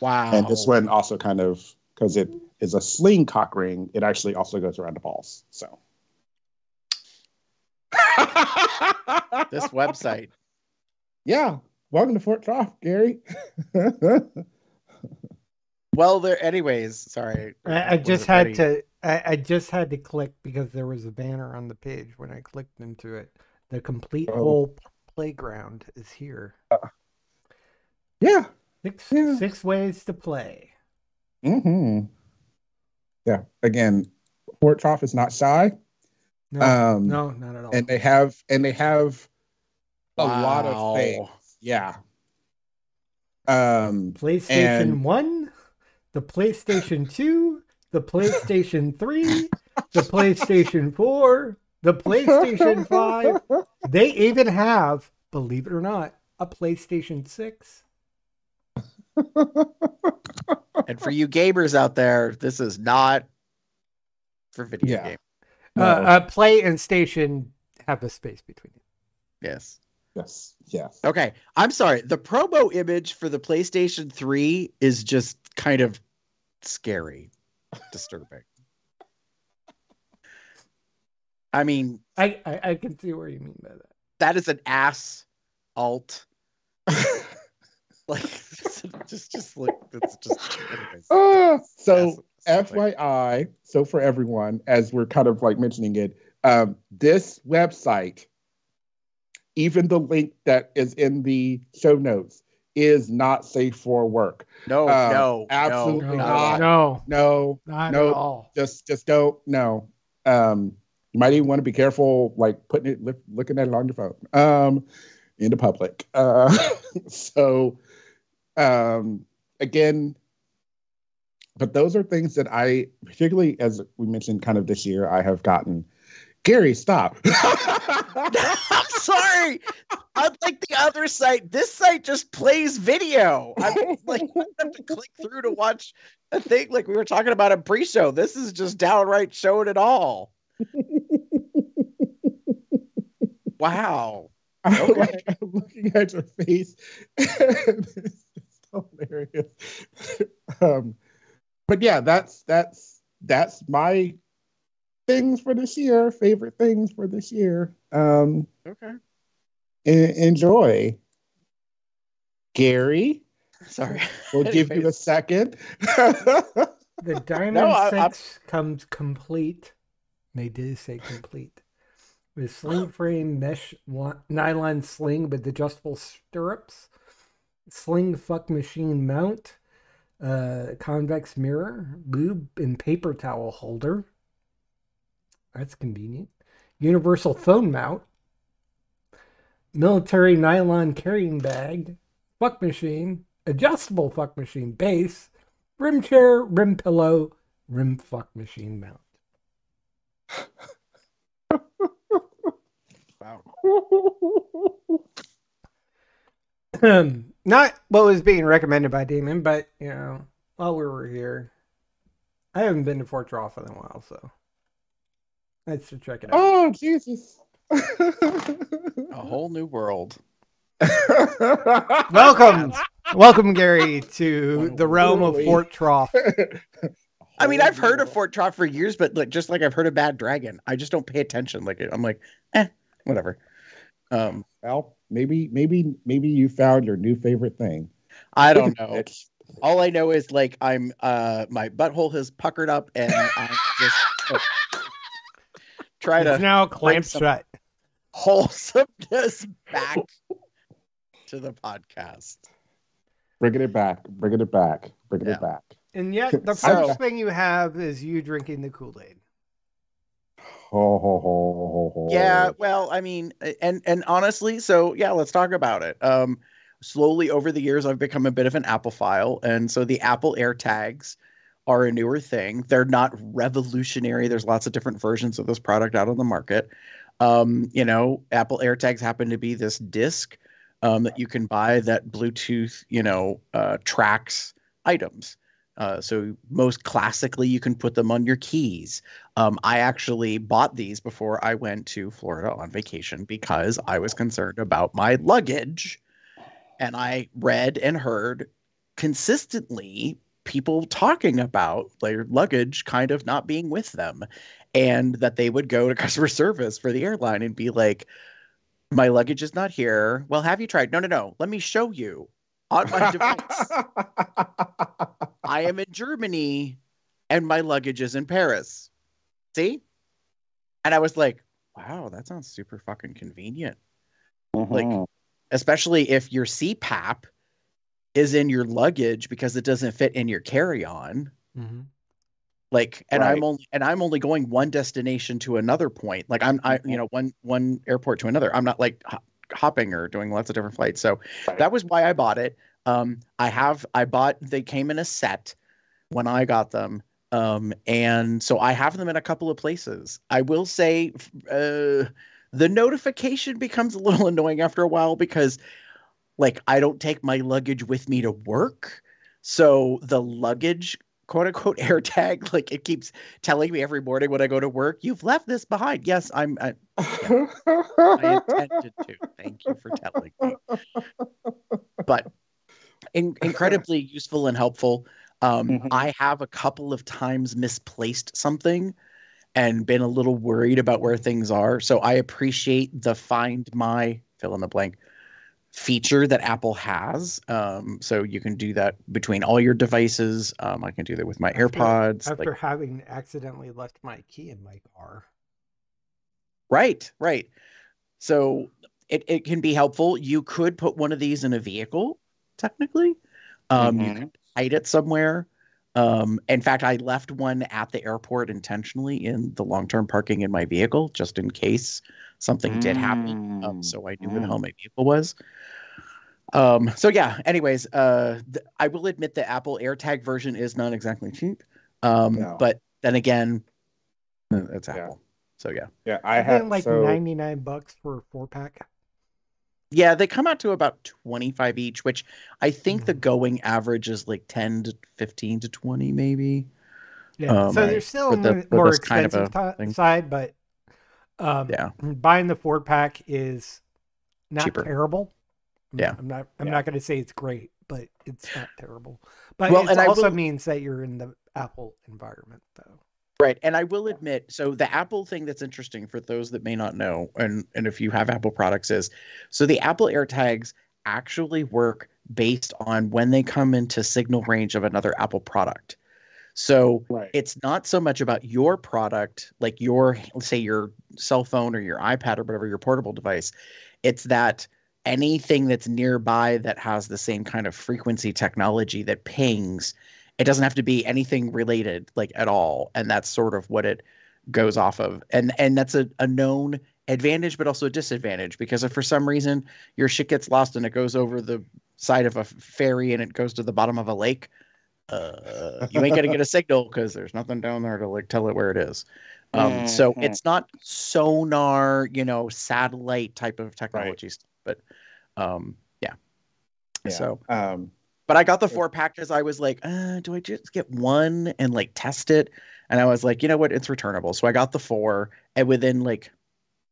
Wow. And this one also kind of, because it is a sling cock ring, it actually also goes around the balls. So this website. Yeah. Welcome to Fort Troff, Gary. Well, there anyways, sorry. I, I just had ready? to I, I just had to click because there was a banner on the page when I clicked into it. The complete oh. whole playground is here. Uh, yeah. Six, yeah. six ways to play. Mm-hmm. Yeah. Again, Fort Troff is not shy. No, um, no, not at all. And they have, and they have wow. a lot of things. Yeah. Um, PlayStation and... One, the PlayStation Two, the PlayStation Three, the PlayStation Four, the PlayStation Five. They even have, believe it or not, a PlayStation Six. And for you gamers out there, this is not for video yeah. game. No. Uh, uh, play and station have a space between them. Yes. Yes. Yes. Okay. I'm sorry. The promo image for the PlayStation three is just kind of scary, disturbing. I mean, I, I I can see where you mean by that. That is an ass alt. Like just just like that's just anyways. Uh, so yes, F Y I, like, so for everyone, as we're kind of like mentioning it, um, this website, even the link that is in the show notes, is not safe for work. No, um, no, absolutely no, not. No, no, not no, at all. Just just don't. No, um, you might even want to be careful, like putting it, li- looking at it on your phone, um, in the public. Uh, so. Um, again, but those are things that I, particularly as we mentioned kind of this year, I have gotten. Gary, stop. I'm sorry. Unlike the other site, this site just plays video. I'm like, I have to click through to watch a thing like we were talking about in pre-show. This is just downright showing it all. Wow. Okay. Like, I'm looking at your face. Hilarious. Um, but yeah, that's that's that's my things for this year. Favorite things for this year. Um, okay. En- enjoy, Gary. Sorry, we'll give you a second. The Diamond no, I, Six I, comes complete. They did say complete with sling frame, mesh nylon sling with adjustable stirrups. Sling fuck machine mount, uh, convex mirror, lube and paper towel holder. That's convenient. Universal phone mount, military nylon carrying bag, fuck machine, adjustable fuck machine base, rim chair, rim pillow, rim fuck machine mount. Wow. Um, not what was being recommended by Damon, but you know, while we were here, I haven't been to Fort Troff in a while, so I should check it out. Oh, Jesus! A whole new world. Welcome, welcome, Gary, to the realm of Fort Troff. I mean, I've heard of Fort Troff for years, but like, just like I've heard of Bad Dragon, I just don't pay attention. Like, I'm like, eh, whatever. Um, Al, maybe, maybe, maybe you found your new favorite thing. I don't know. All I know is like I'm, uh, my butthole has puckered up, and I'm just oh, try it's to now clamp shut wholesomeness back to the podcast. Bringing it back, bringing it back, bringing yeah. it back. And yet, the first so, thing you have is you drinking the Kool-Aid. Ho, ho, ho, ho, yeah, well, I mean, and and honestly, so yeah, let's talk about it. Um, slowly over the years, I've become a bit of an Applephile, and so the Apple AirTags are a newer thing. They're not revolutionary. There's lots of different versions of this product out on the market. Um, you know, Apple AirTags happen to be this disc um, that you can buy that Bluetooth, you know, uh, tracks items. Uh, so most classically, you can put them on your keys. Um, I actually bought these before I went to Florida on vacation because I was concerned about my luggage. And I read and heard consistently people talking about their luggage kind of not being with them, and that they would go to customer service for the airline and be like, my luggage is not here. Well, have you tried? No, no, no. Let me show you on my device. I am in Germany and my luggage is in Paris. See? And I was like, wow, that sounds super fucking convenient. Mm-hmm. Like, especially if your C PAP is in your luggage because it doesn't fit in your carry-on. Mm-hmm. Like, and right. I'm only and I'm only going one destination to another point. Like I'm, I, you know, one one airport to another. I'm not like hopping or doing lots of different flights. So right. that was why I bought it. Um, I have, I bought, they came in a set when I got them. Um, and so I have them in a couple of places. I will say, uh, the notification becomes a little annoying after a while because like, I don't take my luggage with me to work. So the luggage, quote unquote, air tag, like it keeps telling me every morning when I go to work, you've left this behind. Yes, I'm, I, yeah, I intended to. Thank you for telling me. But In, incredibly useful and helpful. Um, mm-hmm. I have a couple of times misplaced something and been a little worried about where things are. So I appreciate the find my fill in the blank feature that Apple has. Um, so you can do that between all your devices. Um, I can do that with my after, AirPods. After like, having accidentally left my key in my car. Right, right. So it, it can be helpful. You could put one of these in a vehicle. Technically, um, mm-hmm. you can hide it somewhere. Um, in fact, I left one at the airport intentionally in the long-term parking in my vehicle, just in case something mm. did happen. Um, so I knew mm. where the hell my vehicle was. Um, so yeah, anyways, uh, th- I will admit the Apple AirTag version is not exactly cheap. Um, no. But then again, it's Apple. Yeah. So yeah. Yeah, I had like so... ninety-nine bucks for a four pack. Yeah, they come out to about twenty-five each, which I think mm-hmm. the going average is like ten to fifteen to twenty, maybe. Yeah, um, so they're still on the more expensive kind of side, but um, yeah. buying the four pack is not Cheaper. terrible. I'm, yeah, I'm not. I'm yeah. not going to say it's great, but it's not terrible. But well, it also will... means that you're in the Apple environment, though. Right. And I will admit, so the Apple thing that's interesting for those that may not know, and, and if you have Apple products is, so the Apple AirTags actually work based on when they come into signal range of another Apple product. So right. it's not so much about your product, like your, let's say your cell phone or your iPad or whatever, your portable device. It's that anything that's nearby that has the same kind of frequency technology that pings. It doesn't have to be anything related like at all. And that's sort of what it goes off of. And and that's a, a known advantage, but also a disadvantage, because if for some reason your shit gets lost and it goes over the side of a ferry and it goes to the bottom of a lake, uh, you ain't going to get a signal because there's nothing down there to like tell it where it is. Um, mm-hmm. So it's not sonar, you know, satellite type of technology right. stuff, but um, yeah. yeah. So. Um. But I got the four pack because I was like, uh, do I just get one and like test it? And I was like, you know what? It's returnable. So I got the four, and within like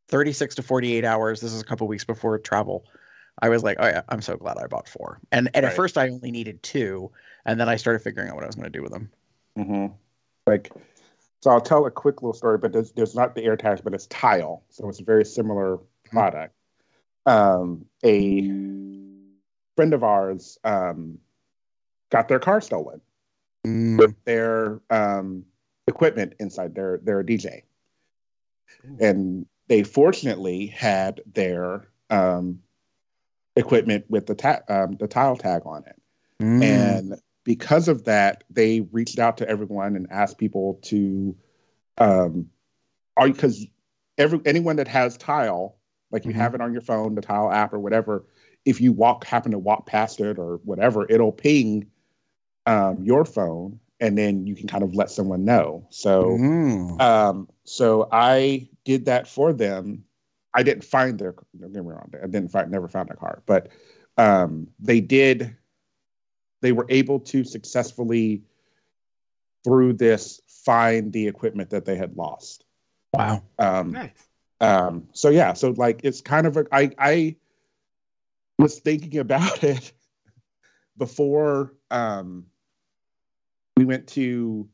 thirty-six to forty-eight hours, this is a couple weeks before travel, I was like, oh yeah, I'm so glad I bought four. And, and right. at first I only needed two, and then I started figuring out what I was going to do with them. Mm-hmm. Like, so I'll tell a quick little story, but there's, there's not the AirTags, but it's Tile. So it's a very similar product. um, a friend of ours um, got their car stolen mm. with their um, equipment inside. They're, they're a D J. Ooh. And they fortunately had their um, equipment with the, ta- um, the Tile tag on it. Mm. And because of that, they reached out to everyone and asked people to, um, are because every anyone that has Tile, like you mm-hmm. have it on your phone, the Tile app or whatever, if you walk happen to walk past it or whatever, it'll ping um, your phone, and then you can kind of let someone know. So, mm-hmm. um, so I did that for them. I didn't find their. Don't get me wrong. I didn't find. Never found their car, but um, they did. They were able to successfully, through this, find the equipment that they had lost. Wow. Um, nice. Um, so, yeah. So, like, it's kind of a... I, I was thinking about it before um, we went to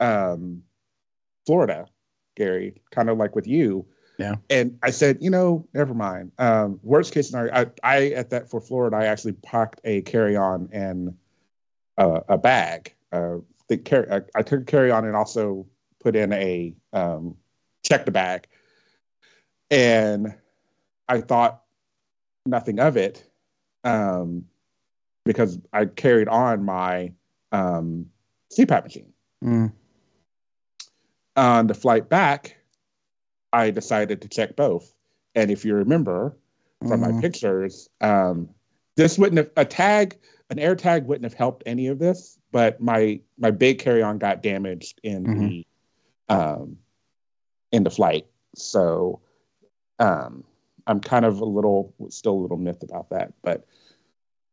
um, Florida, Gary, kind of like with you. Yeah. And I said, you know, never mind. Um, worst case scenario, I, I at that for Florida, I actually packed a carry-on and uh, a bag. Uh, the carry, I, I took a carry-on and also put in a um, checked the bag. And I thought nothing of it um, because I carried on my um, C PAP machine. Mm. On the flight back, I decided to check both. And if you remember from mm-hmm. my pictures, um, this wouldn't have, a tag, an air tag wouldn't have helped any of this, but my, my big carry-on got damaged in mm-hmm. the, um, in the flight. So, um, I'm kind of a little, still a little miffed about that, but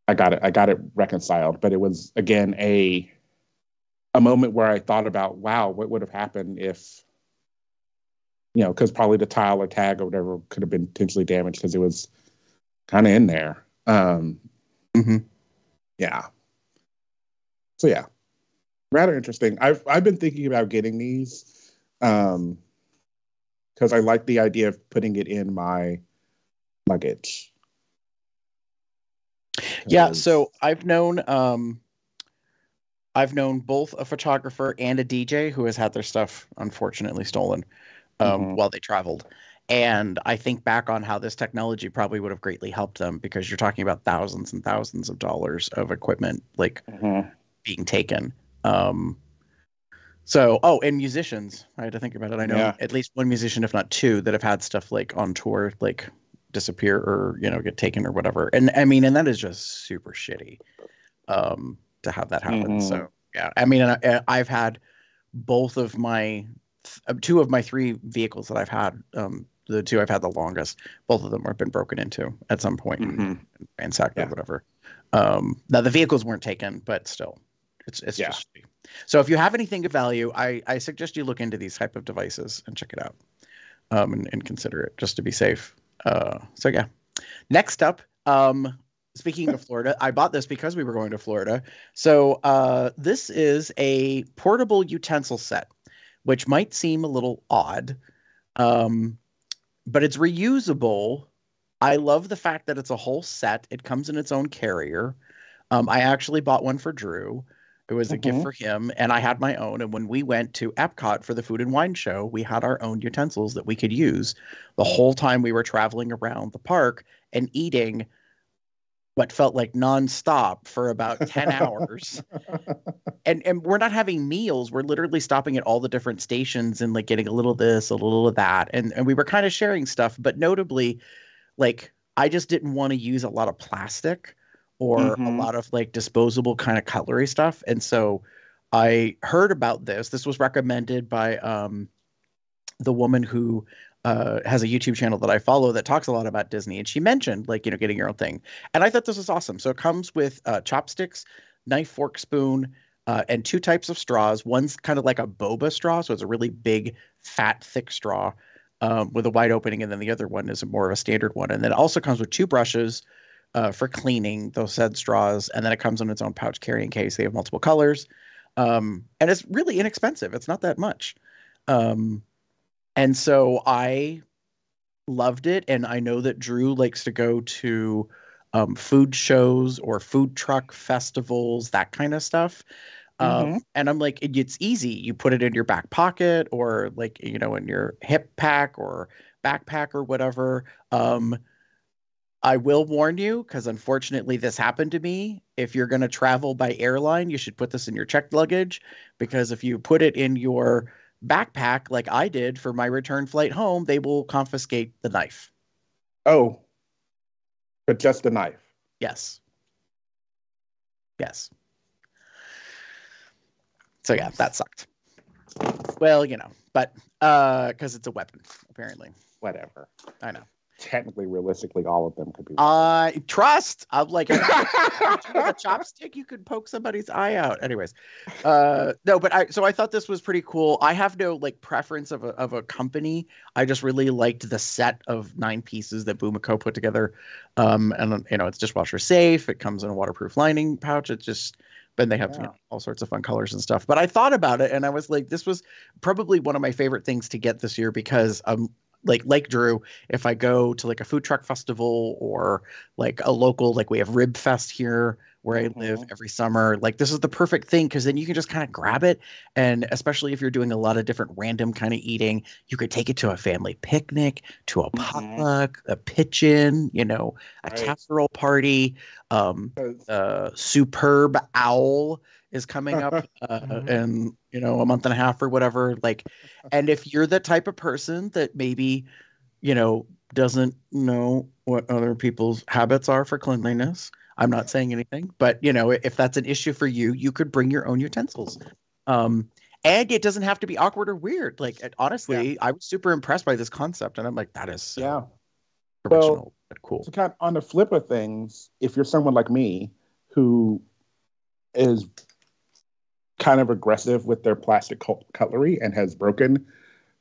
I got it, I got it reconciled, but it was again, a, a moment where I thought about, wow, what would have happened if, you know, because probably the Tile or tag or whatever could have been potentially damaged because it was kind of in there. Um, mm-hmm. Yeah. So yeah, rather interesting. I've I've been thinking about getting these because um, I like the idea of putting it in my luggage. Yeah. So I've known um, I've known both a photographer and a D J who has had their stuff unfortunately stolen. Um, mm-hmm. while they traveled. And I think back on how this technology probably would have greatly helped them, because you're talking about thousands and thousands of dollars of equipment like mm-hmm. being taken. Um, so, oh, and musicians, I had to think about it. I know yeah. at least one musician, if not two, that have had stuff like on tour, like disappear or, you know, get taken or whatever. And I mean, and that is just super shitty um, to have that happen. Mm-hmm. So, yeah, I mean, and I, I've had both of my two of my three vehicles that I've had, um, the two I've had the longest, both of them have been broken into at some point mm-hmm. and ransacked yeah. or whatever. Um, now the vehicles weren't taken, but still, it's it's yeah. just. So if you have anything of value, I, I suggest you look into these type of devices and check it out, um, and, and consider it just to be safe. Uh, so yeah. Next up, um, speaking of Florida, I bought this because we were going to Florida. So uh, this is a portable utensil set, which might seem a little odd, um, but it's reusable. I love the fact that it's a whole set. It comes in its own carrier. Um, I actually bought one for Drew. It was mm-hmm. a gift for him, and I had my own. And when we went to Epcot for the Food and Wine Show, we had our own utensils that we could use the whole time we were traveling around the park and eating what felt like nonstop for about ten hours. And and we're not having meals. We're literally stopping at all the different stations and like getting a little of this, a little of that. And and we were kind of sharing stuff, but notably, like, I just didn't want to use a lot of plastic or mm-hmm. a lot of like disposable kind of cutlery stuff. And so I heard about this. This was recommended by um, the woman who Uh, has a YouTube channel that I follow that talks a lot about Disney. And she mentioned, like, you know, getting your own thing. And I thought this was awesome. So it comes with uh, chopsticks, knife, fork, spoon, uh, and two types of straws. One's kind of like a boba straw. So it's a really big, fat, thick straw um, with a wide opening. And then the other one is a more of a standard one. And then it also comes with two brushes uh, for cleaning those said straws. And then it comes in its own pouch carrying case. They have multiple colors. Um, and it's really inexpensive. It's not that much. Um And so I loved it, and I know that Drew likes to go to um, food shows or food truck festivals, that kind of stuff. Mm-hmm. Um, and I'm like, it, it's easy. You put it in your back pocket or like, you know, in your hip pack or backpack or whatever. Um, I will warn you, because unfortunately this happened to me. If you're going to travel by airline, you should put this in your checked luggage, because if you put it in your backpack, like I did for my return flight home, they will confiscate the knife. Oh, but just the knife. Yes. Yes. So yeah, that sucked. Well, you know, but uh, because it's a weapon, apparently. Whatever. I know. Technically, realistically, all of them could be. Uh, trust. I'm like, with a chopstick, you could poke somebody's eye out. Anyways, uh, no, but I. So I thought this was pretty cool. I have no like preference of a of a company. I just really liked the set of nine pieces that Boomaco put together. Um, and you know, it's dishwasher safe. It comes in a waterproof lining pouch. It just. But they have yeah. you know, all sorts of fun colors and stuff. But I thought about it, and I was like, this was probably one of my favorite things to get this year, because um, like like Drew, if I go to like a food truck festival or like a local, like we have Rib Fest here where I mm-hmm. live every summer, like this is the perfect thing, because then you can just kind of grab it. And especially if you're doing a lot of different random kind of eating, you could take it to a family picnic, to a mm-hmm. potluck, a pitch-in, you know, a right. casserole party. Um, uh, Superb Owl is coming up uh, mm-hmm. in, you know, a month and a half or whatever. Like, and if you're the type of person that maybe, you know, doesn't know what other people's habits are for cleanliness, I'm not saying anything, but, you know, if that's an issue for you, you could bring your own utensils. Um, and it doesn't have to be awkward or weird. Like, honestly, yeah. I was super impressed by this concept. And I'm like, that is so yeah. original well, but cool. So kind of on the flip of things, if you're someone like me who is kind of aggressive with their plastic cutlery and has broken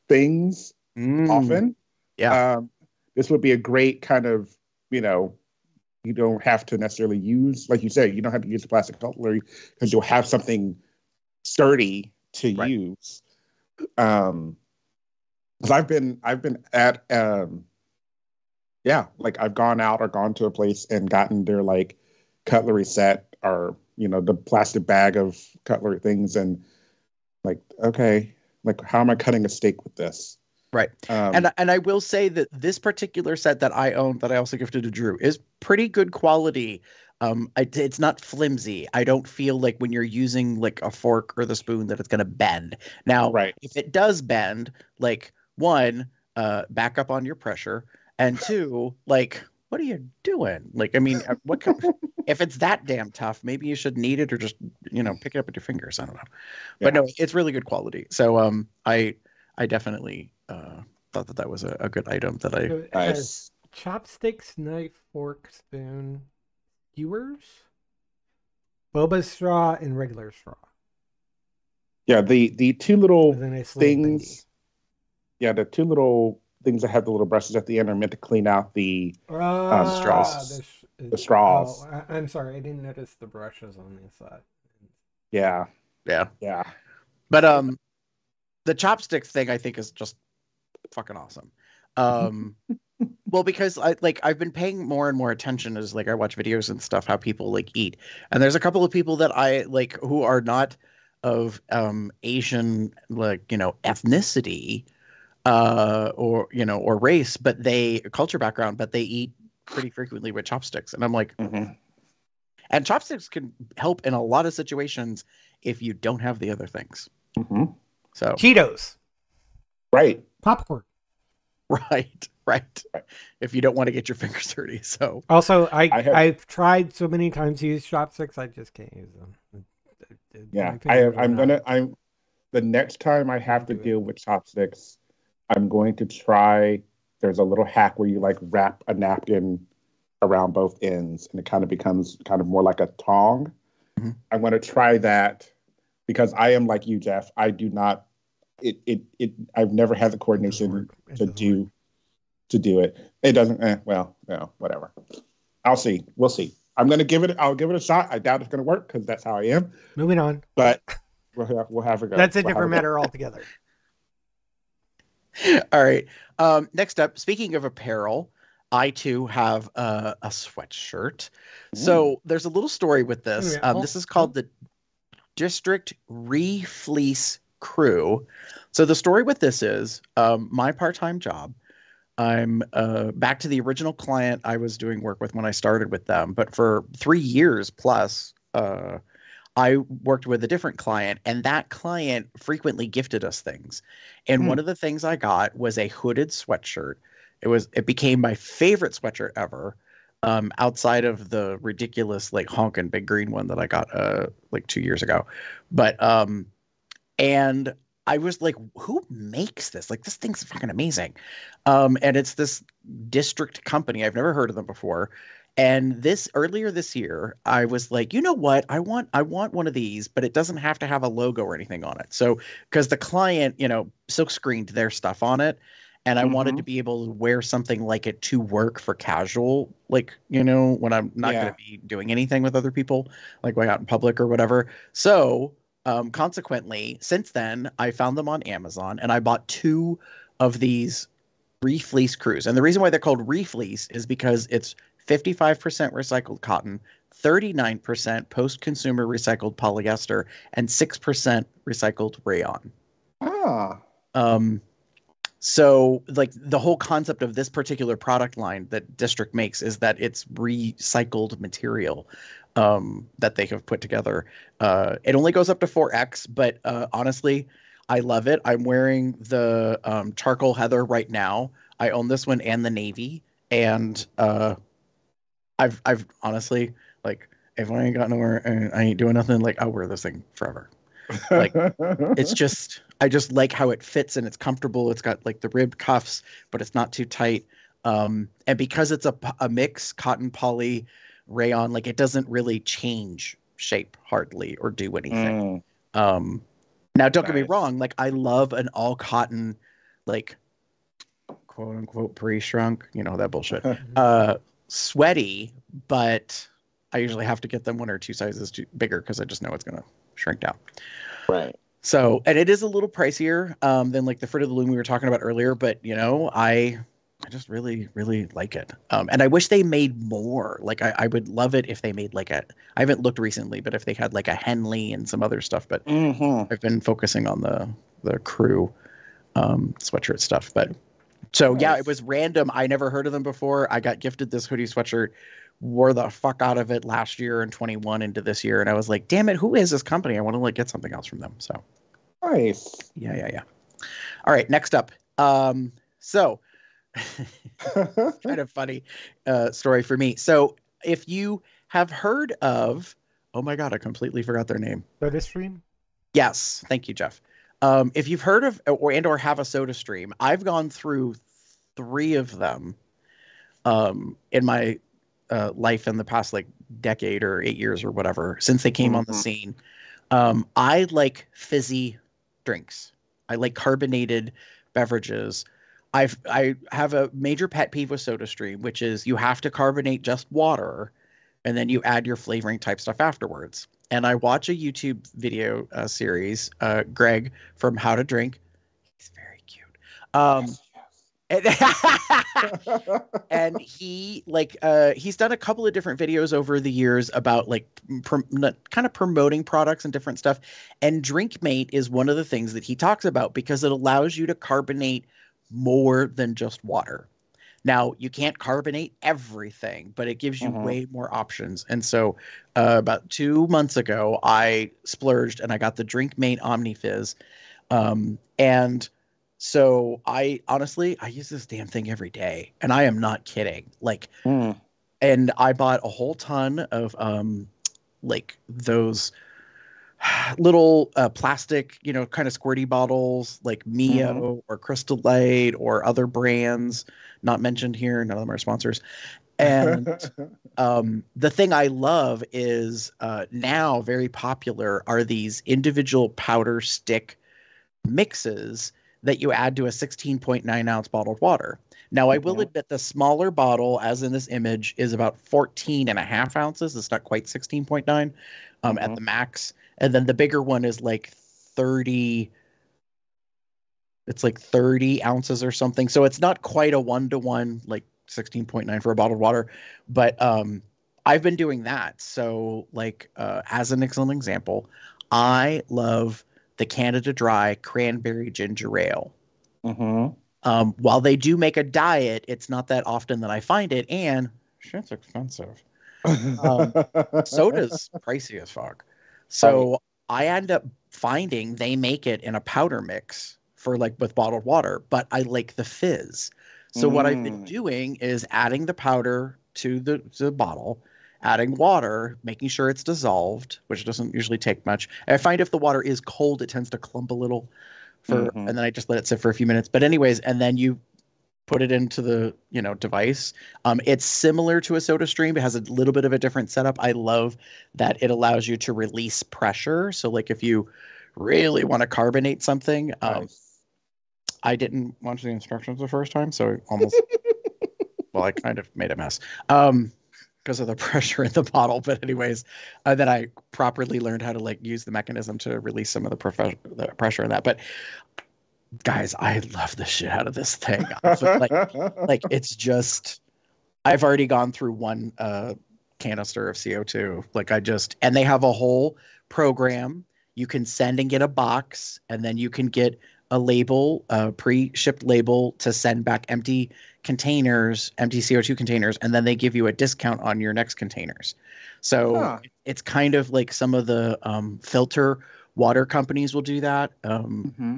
things mm. often, yeah, um, this would be a great kind of, you know, you don't have to necessarily use, like you said, you don't have to use the plastic cutlery, because you'll have something sturdy to right. use. Um, because I've been, I've been at, um, yeah, like I've gone out or gone to a place and gotten their like cutlery set or, you know, the plastic bag of cutlery things, and like, okay, like how am I cutting a steak with this? Right. Um, and and I will say that this particular set that I own, that I also gifted to Drew, is pretty good quality. Um, I, it's not flimsy. I don't feel like when you're using like a fork or the spoon that it's going to bend. Now, right. if it does bend, like one, uh, back up on your pressure, and two, like, what are you doing? Like, I mean, what kind of, if it's that damn tough, maybe you should knead it or just, you know, pick it up with your fingers. I don't know. Yeah. But no, it's really good quality. So um, I I definitely... Uh, thought that that was a, a good item that I... So I chopsticks, knife, fork, spoon, skewers, boba straw, and regular straw. Yeah, the, the two little nice things... Little yeah, the two little things that have the little brushes at the end are meant to clean out the uh, um, straws. The, sh- the straws. Oh, I, I'm sorry, I didn't notice the brushes on the side. Yeah. Yeah. Yeah. But, um... the chopstick thing, I think, is just fucking awesome. Um, well, because I like I've been paying more and more attention as like I watch videos and stuff how people like eat, and there's a couple of people that I like who are not of um, Asian like you know ethnicity uh, or you know or race, but they culture background, but they eat pretty frequently with chopsticks, and I'm like, mm-hmm. and chopsticks can help in a lot of situations if you don't have the other things. Mm-hmm. So Cheetos, right? Popcorn, right? Right. If you don't want to get your fingers dirty, so also I, I have, I've tried so many times to use chopsticks, I just can't use them. Yeah, I have, I'm gonna. I'm the next time I have to deal with chopsticks, I'm going to try. There's a little hack where you like wrap a napkin around both ends, and it kind of becomes kind of more like a tong. Mm-hmm. I'm going to try that. Because I am like you, Jeff. I do not. It it it. I've never had the coordination to do, work. to do it. It doesn't. Eh, well, no, whatever. I'll see. We'll see. I'm gonna give it. I'll give it a shot. I doubt it's gonna work because that's how I am. Moving on. But we'll have, we'll have a go. That's a we'll different matter altogether. All right. Um, next up, speaking of apparel, I too have uh, a sweatshirt. Ooh. So there's a little story with this. Um, this is called the District Refleece Crew. So the story with this is um, my part-time job. I'm uh, back to the original client I was doing work with when I started with them. But for three years plus, uh, I worked with a different client, and that client frequently gifted us things. And mm. one of the things I got was a hooded sweatshirt. It was it became my favorite sweatshirt ever, um, outside of the ridiculous like honkin' big green one that I got uh, like two years ago. But um, and I was like, who makes this? Like, this thing's fucking amazing. Um, and it's this district company. I've never heard of them before. And this earlier this year, I was like, you know what? I want I want one of these, but it doesn't have to have a logo or anything on it. So because the client, you know, silk screened their stuff on it. And I mm-hmm. wanted to be able to wear something like it to work for casual, like, you know, when I'm not yeah. going to be doing anything with other people, like way out in public or whatever. So um, consequently, since then, I found them on Amazon and I bought two of these refleece crews. And the reason why they're called refleece is because it's fifty-five percent recycled cotton, thirty-nine percent post-consumer recycled polyester, and six percent recycled rayon. Ah. Um. So like the whole concept of this particular product line that District makes is that it's recycled material um, that they have put together. Uh, it only goes up to four X, but uh, honestly, I love it. I'm wearing the um, charcoal heather right now. I own this one and the navy, and uh, I've I've honestly like if I ain't got nowhere and I ain't doing nothing, like I'll wear this thing forever. Like it's just I just like how it fits and it's comfortable. It's got like the rib cuffs, but it's not too tight. Um, and because it's a, a mix cotton poly rayon, like it doesn't really change shape hardly or do anything. Mm. Um, now, don't nice. get me wrong. Like I love an all cotton, like quote unquote pre-shrunk, you know, that bullshit, uh, sweaty, but I usually have to get them one or two sizes too, bigger because I just know it's going to shrink down. Right. So, and it is a little pricier um, than like the Fruit of the Loom we were talking about earlier, but you know, I, I just really, really like it. Um, and I wish they made more. Like I, I would love it if they made like a, I haven't looked recently, but if they had like a Henley and some other stuff, but mm-hmm. I've been focusing on the, the crew um, sweatshirt stuff. But so nice. yeah, it was random. I never heard of them before. I got gifted this hoodie sweatshirt, wore the fuck out of it last year and twenty-one into this year. And I was like, damn it, who is this company? I want to like get something else from them. So nice. Yeah, yeah, yeah. All right, next up. Um, so kind of funny uh, story for me. So if you have heard of, oh my God, I completely forgot their name. SodaStream? Yes. Thank you, Jeff. Um, if you've heard of or and or have a SodaStream, I've gone through three of them um, in my Uh, life in the past like decade or eight years or whatever since they came mm-hmm. on the scene. Um, I like fizzy drinks. I like carbonated beverages. I've I have a major pet peeve with SodaStream, which is you have to carbonate just water, and then you add your flavoring type stuff afterwards. And I watch a YouTube video uh, series, uh, Greg from How to Drink. He's very cute. Um, yes. And he like uh, he's done a couple of different videos over the years about like prom- kind of promoting products and different stuff. And DrinkMate is one of the things that he talks about because it allows you to carbonate more than just water. Now, you can't carbonate everything, but it gives you mm-hmm. way more options. And so uh, about two months ago, I splurged and I got the DrinkMate OmniFizz. Um, and So I honestly, I use this damn thing every day and I am not kidding. Like, mm. and I bought a whole ton of, um, like those little, uh, plastic, you know, kind of squirty bottles like Mio mm-hmm. or Crystal Light or other brands not mentioned here. None of them are sponsors. And, um, the thing I love is, uh, now very popular are these individual powder stick mixes that you add to a sixteen point nine ounce bottled water. Now, I will admit the smaller bottle, as in this image, is about fourteen and a half ounces. It's not quite sixteen point nine um, mm-hmm. at the max. And then the bigger one is like 30, It's like thirty ounces or something. So it's not quite a one-to-one, like sixteen point nine for a bottled water. But um, I've been doing that. So like uh, as an excellent example, I love the Canada Dry Cranberry Ginger Ale. Mm-hmm. Um, while they do make a diet, it's not that often that I find it. And shit's expensive. um, soda's pricey as fuck. So I end up finding they make it in a powder mix for like with bottled water, but I like the fizz. So mm. what I've been doing is adding the powder to the, to the bottle, adding water, making sure it's dissolved, which doesn't usually take much. And I find if the water is cold, it tends to clump a little for, mm-hmm. and then I just let it sit for a few minutes. But anyways, and then you put it into the, you know, device. Um, it's similar to a SodaStream. It has a little bit of a different setup. I love that it allows you to release pressure. So like if you really want to carbonate something, um, nice. I didn't watch the instructions the first time. So I almost, well, I kind of made a mess um, because of the pressure in the bottle. But anyways, uh, then I properly learned how to like use the mechanism to release some of the, prof- the pressure in that. But guys, I love the shit out of this thing. Like, like it's just, I've already gone through one uh, canister of C O two. Like I just, and they have a whole program. You can send and get a box, and then you can get a label, a pre-shipped label to send back empty containers, empty C O two containers. And then they give you a discount on your next containers. So huh. it's kind of like some of the um, filter water companies will do that. Um, mm-hmm.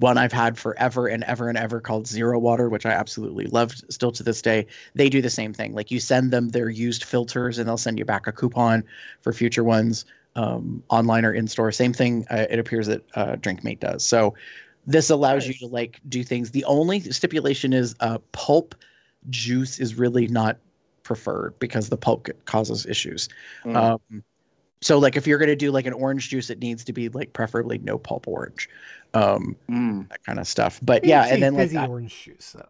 One I've had forever and ever and ever called Zero Water, which I absolutely loved still to this day. They do the same thing. Like you send them their used filters and they'll send you back a coupon for future ones um, online or in-store. Same thing, uh, it appears that uh, DrinkMate does. So this allows nice. You to like do things. The only stipulation is uh, pulp juice is really not preferred because the pulp causes issues. Mm. Um, so like if you're going to do like an orange juice, it needs to be like preferably no pulp orange, um, mm. that kind of stuff. But yeah, and then fizzy like orange juice though.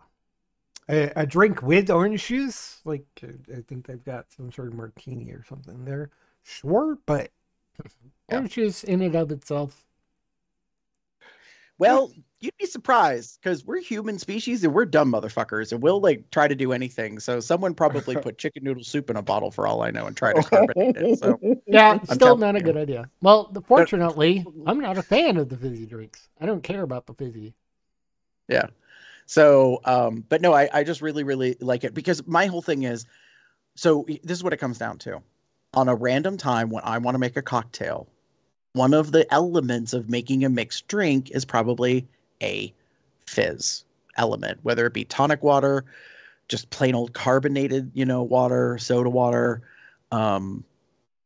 A, a drink with orange juice, like I think they've got some sort of martini or something there. Sure, but yeah. Orange juice in and of itself. Well, you'd be surprised because we're human species and we're dumb motherfuckers and we'll like try to do anything. So someone probably put chicken noodle soup in a bottle for all I know and tried to carbonate it. So yeah, I'm still not a you. Good idea. Well, fortunately, I'm not a fan of the fizzy drinks. I don't care about the fizzy. Yeah. So, um, but no, I, I just really, really like it because my whole thing is, so this is what it comes down to. On a random time when I want to make a cocktail, one of the elements of making a mixed drink is probably a fizz element, whether it be tonic water, just plain old carbonated, you know, water, soda water, um,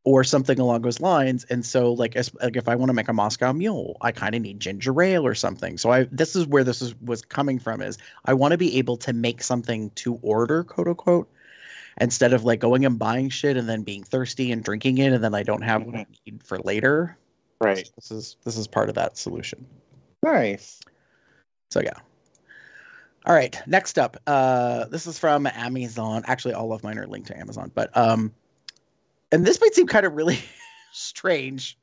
or something along those lines. And so like, as, like if I want to make a Moscow Mule, I kind of need ginger ale or something. So I, this is where this is, was coming from is I want to be able to make something to order, quote unquote, instead of like going and buying shit and then being thirsty and drinking it. And then I don't have mm-hmm. what I need for later. Right. This is this is part of that solution. Nice. So yeah. All right. Next up, uh, this is from Amazon. Actually, all of mine are linked to Amazon, but um, and this might seem kind of really strange,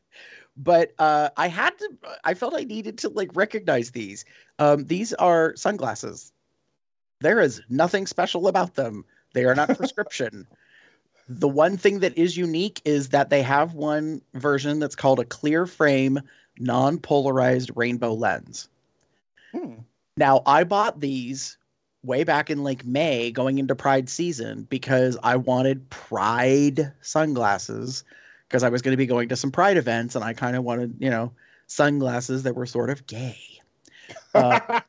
but uh, I had to. I felt I needed to like recognize these. Um, these are sunglasses. There is nothing special about them. They are not prescription. The one thing that is unique is that they have one version that's called a clear frame, non-polarized rainbow lens. Hmm. Now, I bought these way back in like May going into Pride season because I wanted Pride sunglasses because I was going to be going to some Pride events and I kind of wanted, you know, sunglasses that were sort of gay. Uh,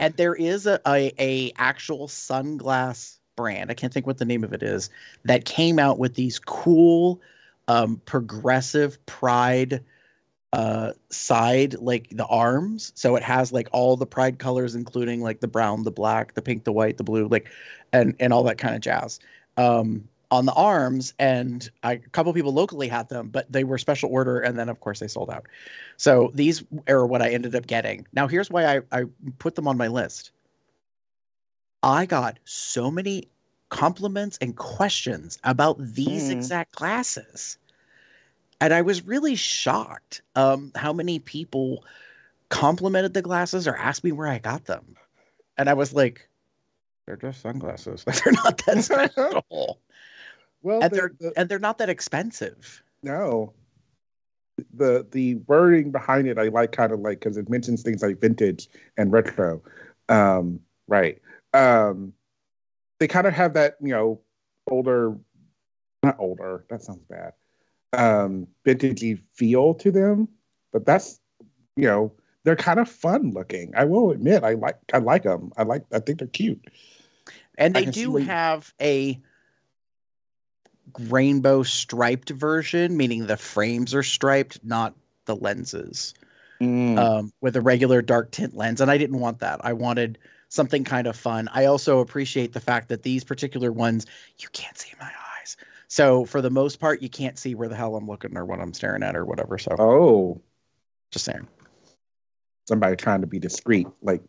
and there is a, a, a actual sunglass brand, I can't think what the name of it is, that came out with these cool um progressive Pride uh side, like the arms, so it has like all the Pride colors including like the brown, the black, the pink, the white, the blue, like and and all that kind of jazz um on the arms. And I, a couple people locally had them, but they were special order and then of course they sold out. So these are what I ended up getting. Now here's why I, I put them on my list. I got so many compliments and questions about these mm. exact glasses. And I was really shocked um, how many people complimented the glasses or asked me where I got them. And I was like, they're just sunglasses. Like, they're not that special. Well, and, the, they're, the, and they're not that expensive. No. The the wording behind it, I like kind of like, because it mentions things like vintage and retro. Um, right. Um, they kind of have that, you know, older, not older, that sounds bad, um, vintagey feel to them. But that's, you know, they're kind of fun looking. I will admit, I like I like them. I like I think they're cute. And they do have a rainbow striped version, meaning the frames are striped, not the lenses. Mm. Um, with a regular dark tint lens, and I didn't want that. I wanted something kind of fun. I also appreciate the fact that these particular ones, you can't see my eyes. So for the most part, you can't see where the hell I'm looking or what I'm staring at or whatever. So oh, just saying. Somebody trying to be discreet, like,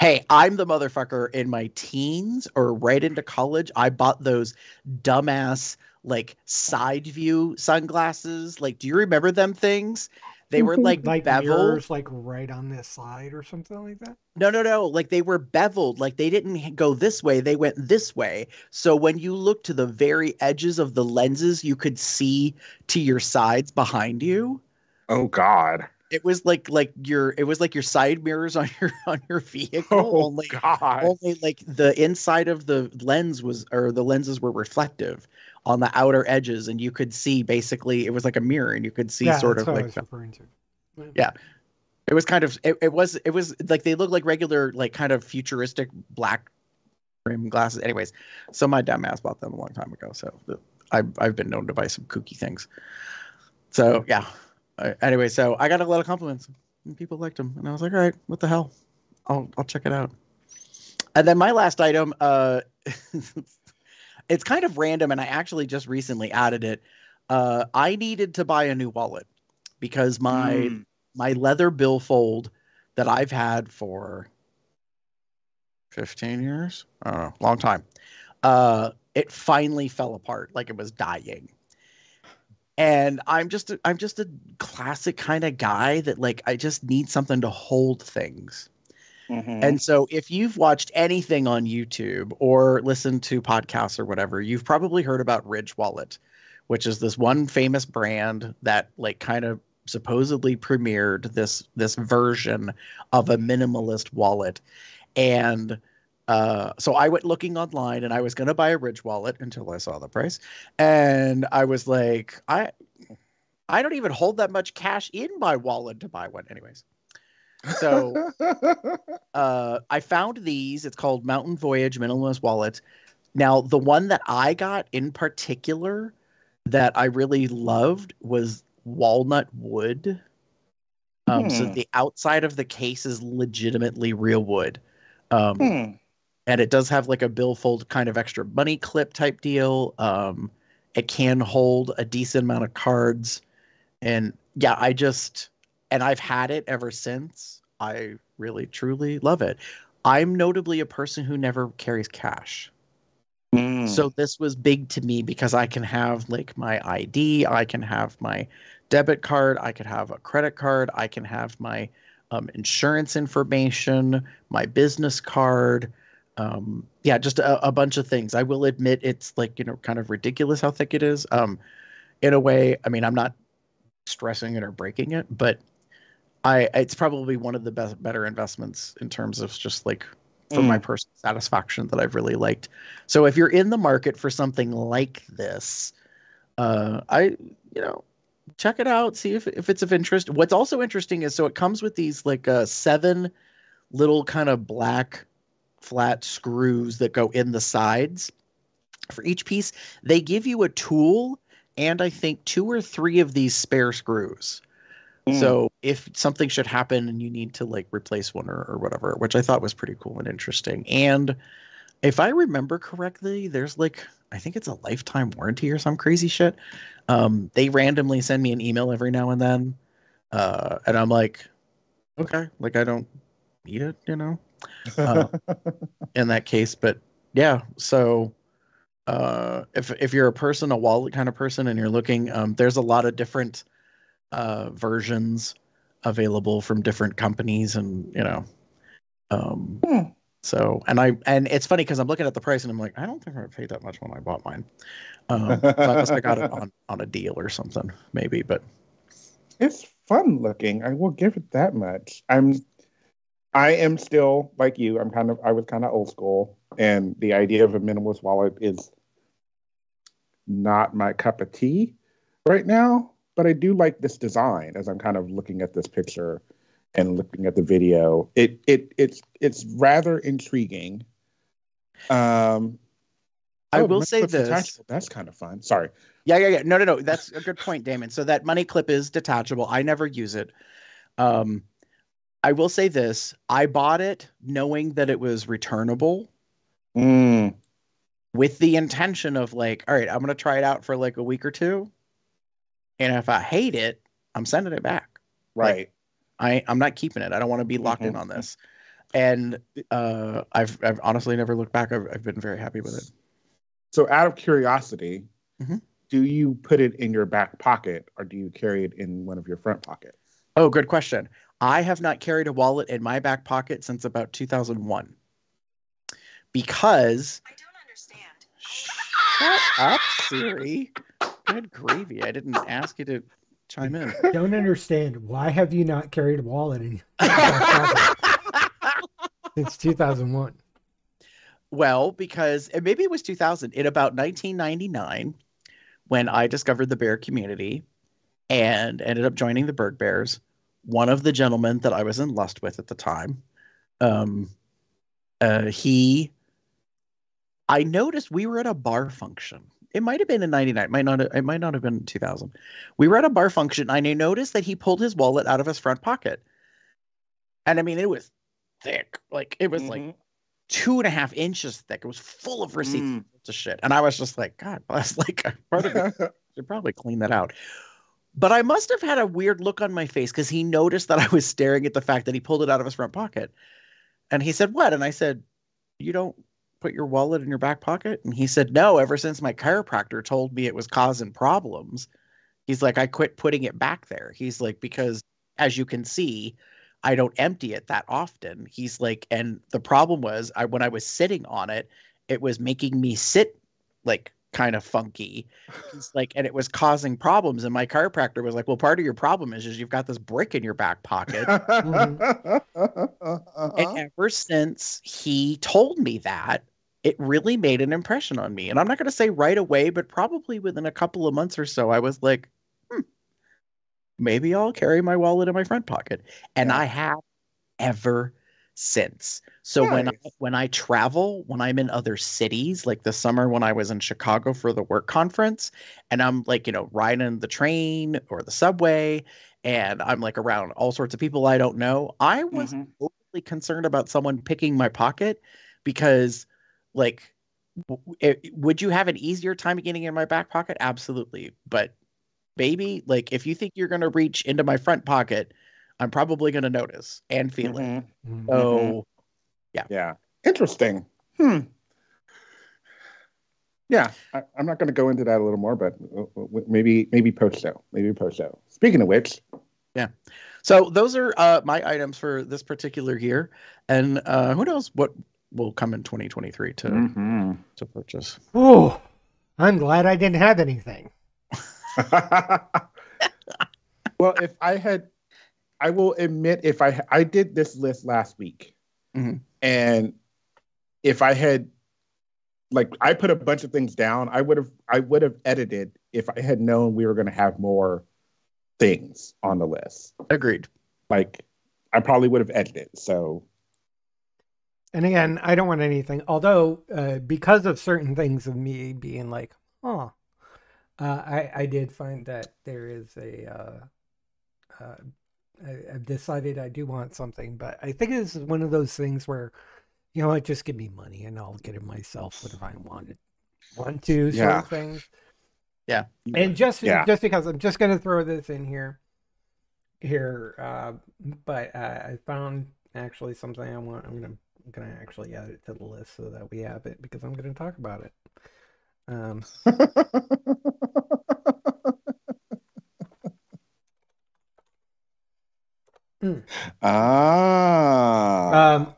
hey, I'm the motherfucker in my teens or right into college. I bought those dumbass like side view sunglasses. Like, do you remember them things? They were like, like beveled, mirrors, like right on this side or something like that. No, no, no. Like they were beveled. Like they didn't go this way. They went this way. So when you look to the very edges of the lenses, you could see to your sides behind you. Oh God. It was like like your it was like your side mirrors on your on your vehicle. Oh, only, God. Only like the inside of the lens was or the lenses were reflective on the outer edges, and you could see basically it was like a mirror, and you could see yeah, sort of like referring to. Yeah. yeah, it was kind of it, it was it was like they looked like regular like kind of futuristic black rim glasses. Anyways, so my dumb ass bought them a long time ago. So I've I've been known to buy some kooky things. So yeah. Anyway, so I got a lot of compliments and people liked them. And I was like, all right, what the hell? I'll I'll check it out. And then my last item, uh, it's kind of random. And I actually just recently added it. Uh, I needed to buy a new wallet because my mm. my leather billfold that I've had for fifteen years, I don't know, long time. Uh, it finally fell apart like it was dying. And I'm just a, I'm just a classic kind of guy that like I just need something to hold things. Mm-hmm. And so if you've watched anything on YouTube or listened to podcasts or whatever, you've probably heard about Ridge Wallet, which is this one famous brand that like kind of supposedly premiered this this version of a minimalist wallet. And Uh, so I went looking online and I was going to buy a Ridge wallet until I saw the price. And I was like, I, I don't even hold that much cash in my wallet to buy one anyways. So, uh, I found these, it's called Mountain Voyage Minimalist Wallet. Now the one that I got in particular that I really loved was walnut wood. Um, hmm. So the outside of the case is legitimately real wood. Um, hmm. And it does have like a billfold kind of extra money clip type deal. Um, it can hold a decent amount of cards. And yeah, I just, and I've had it ever since. I really, truly love it. I'm notably a person who never carries cash. Mm. So this was big to me because I can have like my I D. I can have my debit card. I could have a credit card. I can have my um, insurance information, my business card. Um, yeah, just a, a bunch of things. I will admit it's like, you know, kind of ridiculous how thick it is. Um, in a way, I mean, I'm not stressing it or breaking it, but I, it's probably one of the best, better investments in terms of just like for mm. my personal satisfaction that I've really liked. So if you're in the market for something like this, uh, I, you know, check it out. See if, if it's of interest. What's also interesting is, so it comes with these like uh, seven little kind of black flat screws that go in the sides for each piece. They give you a tool and I think two or three of these spare screws. Mm. So if something should happen and you need to like replace one or, or whatever, which I thought was pretty cool and interesting. And if I remember correctly, there's like, I think it's a lifetime warranty or some crazy shit. Um, they randomly send me an email every now and then. Uh, and I'm like, okay, like I don't need it, you know? uh, in that case. But yeah, so uh if if you're a person a wallet kind of person and you're looking, um there's a lot of different uh versions available from different companies, and you know, um, hmm. so and I and it's funny because I'm looking at the price and I'm like, I don't think I paid that much when I bought mine. Um, so I must have got it on on a deal or something, maybe. But it's fun looking. I will give it that much. I'm. I am still like you. I'm kind of. I was kind of old school, and the idea of a minimalist wallet is not my cup of tea right now. But I do like this design. As I'm kind of looking at this picture and looking at the video, it it it's it's rather intriguing. Um, I oh, will say this. Detachable. That's kind of fun. Sorry. Yeah, yeah, yeah. No, no, no. That's a good point, Damon. So that money clip is detachable. I never use it. Um. I will say this. I bought it knowing that it was returnable mm. with the intention of like, all right, I'm going to try it out for like a week or two. And if I hate it, I'm sending it back. Right. Like, I, I'm not keeping it. I don't want to be locked mm-hmm. in on this. And uh, I've, I've honestly never looked back. I've, I've been very happy with it. So out of curiosity, mm-hmm. do you put it in your back pocket or do you carry it in one of your front pockets? Oh, good question. I have not carried a wallet in my back pocket since about two thousand one. Because... I don't understand. Shut up, Siri. Good gravy. I didn't ask you to chime in. Don't understand. Why have you not carried a wallet in your back pocket since two thousand one? Well, because... and maybe it was two thousand. In about nineteen ninety-nine, when I discovered the bear community and ended up joining the Berg Bears... one of the gentlemen that I was in lust with at the time, um, uh, he, I noticed we were at a bar function. It might have been in ninety-nine. It might not. It might not have been two thousand. We were at a bar function, and I noticed that he pulled his wallet out of his front pocket. And I mean, it was thick. Like it was mm-hmm. like two and a half inches thick. It was full of receipts mm. and shit. And I was just like, God bless. Like part of it, I should probably clean that out. But I must have had a weird look on my face because he noticed that I was staring at the fact that he pulled it out of his front pocket. And he said, what? And I said, you don't put your wallet in your back pocket? And he said, no, ever since my chiropractor told me it was causing problems. He's like, I quit putting it back there. He's like, because as you can see, I don't empty it that often. He's like, and the problem was I, when I was sitting on it, it was making me sit like kind of funky. It's like, and it was causing problems. And my chiropractor was like, well, part of your problem is, is you've got this brick in your back pocket. uh-huh. And ever since he told me that, it really made an impression on me. And I'm not going to say right away, but probably within a couple of months or so, I was like, hmm, maybe I'll carry my wallet in my front pocket. And yeah. I have ever since. So nice. when I, when I travel, when I'm in other cities, like this summer when I was in Chicago for the work conference, and I'm like, you know, riding the train or the subway, and I'm like around all sorts of people I don't know, I was mm-hmm. totally concerned about someone picking my pocket because, like, it, would you have an easier time getting in my back pocket? Absolutely. But baby, like, if you think you're going to reach into my front pocket, I'm probably going to notice and feel mm-hmm. it. So, mm-hmm. yeah. Yeah. Interesting. Hmm. Yeah. I, I'm not going to go into that a little more, but maybe maybe post-show. Maybe post-show. Speaking of which. Yeah. So those are uh, my items for this particular year. And uh, who knows what will come in twenty twenty-three to, mm-hmm. to purchase. Oh, I'm glad I didn't have anything. Well, if I had... I will admit, if I I did this list last week, mm-hmm. and if I had, like, I put a bunch of things down, I would have I would have edited if I had known we were going to have more things on the list. Agreed. Like, I probably would have edited. So, and again, I don't want anything. Although, uh, because of certain things of me being like, oh, uh, I I did find that there is a. Uh, uh, I've decided I do want something, but I think this is one of those things where, you know, like, just give me money and I'll get it myself whatever I wanted. One, two, yeah. sort of things. Yeah. And just yeah. just because I'm just going to throw this in here, here, uh, but uh, I found actually something I want. I'm going to I'm going to actually add it to the list so that we have it because I'm going to talk about it. Um. Mm. Ah. Um,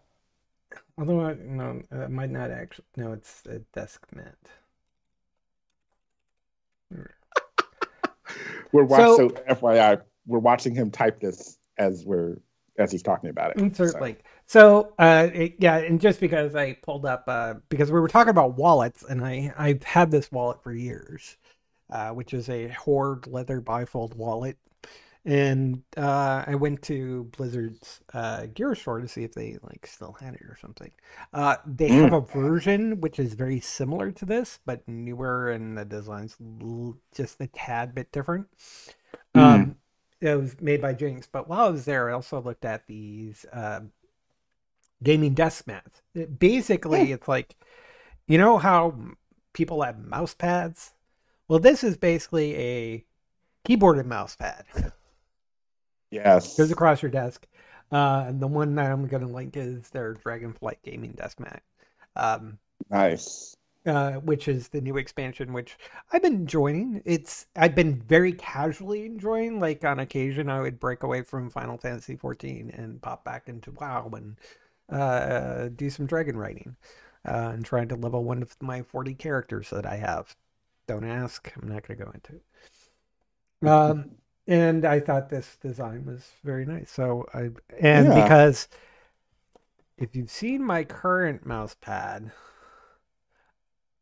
although I, no, that might not actually. No, it's a desk mat. We're watch, so, so F Y I, we're watching him type this as we're as he's talking about it. Certainly. So, so uh, it, yeah, and just because I pulled up uh, because we were talking about wallets, and I I've had this wallet for years, uh, which is a Horde leather bifold wallet. And uh, I went to Blizzard's uh, gear store to see if they like still had it or something. Uh, they mm. have a version which is very similar to this, but newer, and the design's just a tad bit different. Mm. Um, it was made by Jinx. But while I was there, I also looked at these uh, gaming desk mats. It, basically, yeah. it's like, you know how people have mouse pads? Well, this is basically a keyboard and mouse pad. Yes. Goes across your desk. Uh, and the one that I'm going to link is their Dragonflight gaming desk mat. Um, nice. Uh, which is the new expansion, which I've been enjoying. It's I've been very casually enjoying. Like, on occasion, I would break away from Final Fantasy fourteen and pop back into WoW and uh, do some dragon riding. Uh, and trying to level one of my forty characters that I have. Don't ask. I'm not going to go into it. Um, And I thought this design was very nice. So I and yeah. because if you've seen my current mouse pad,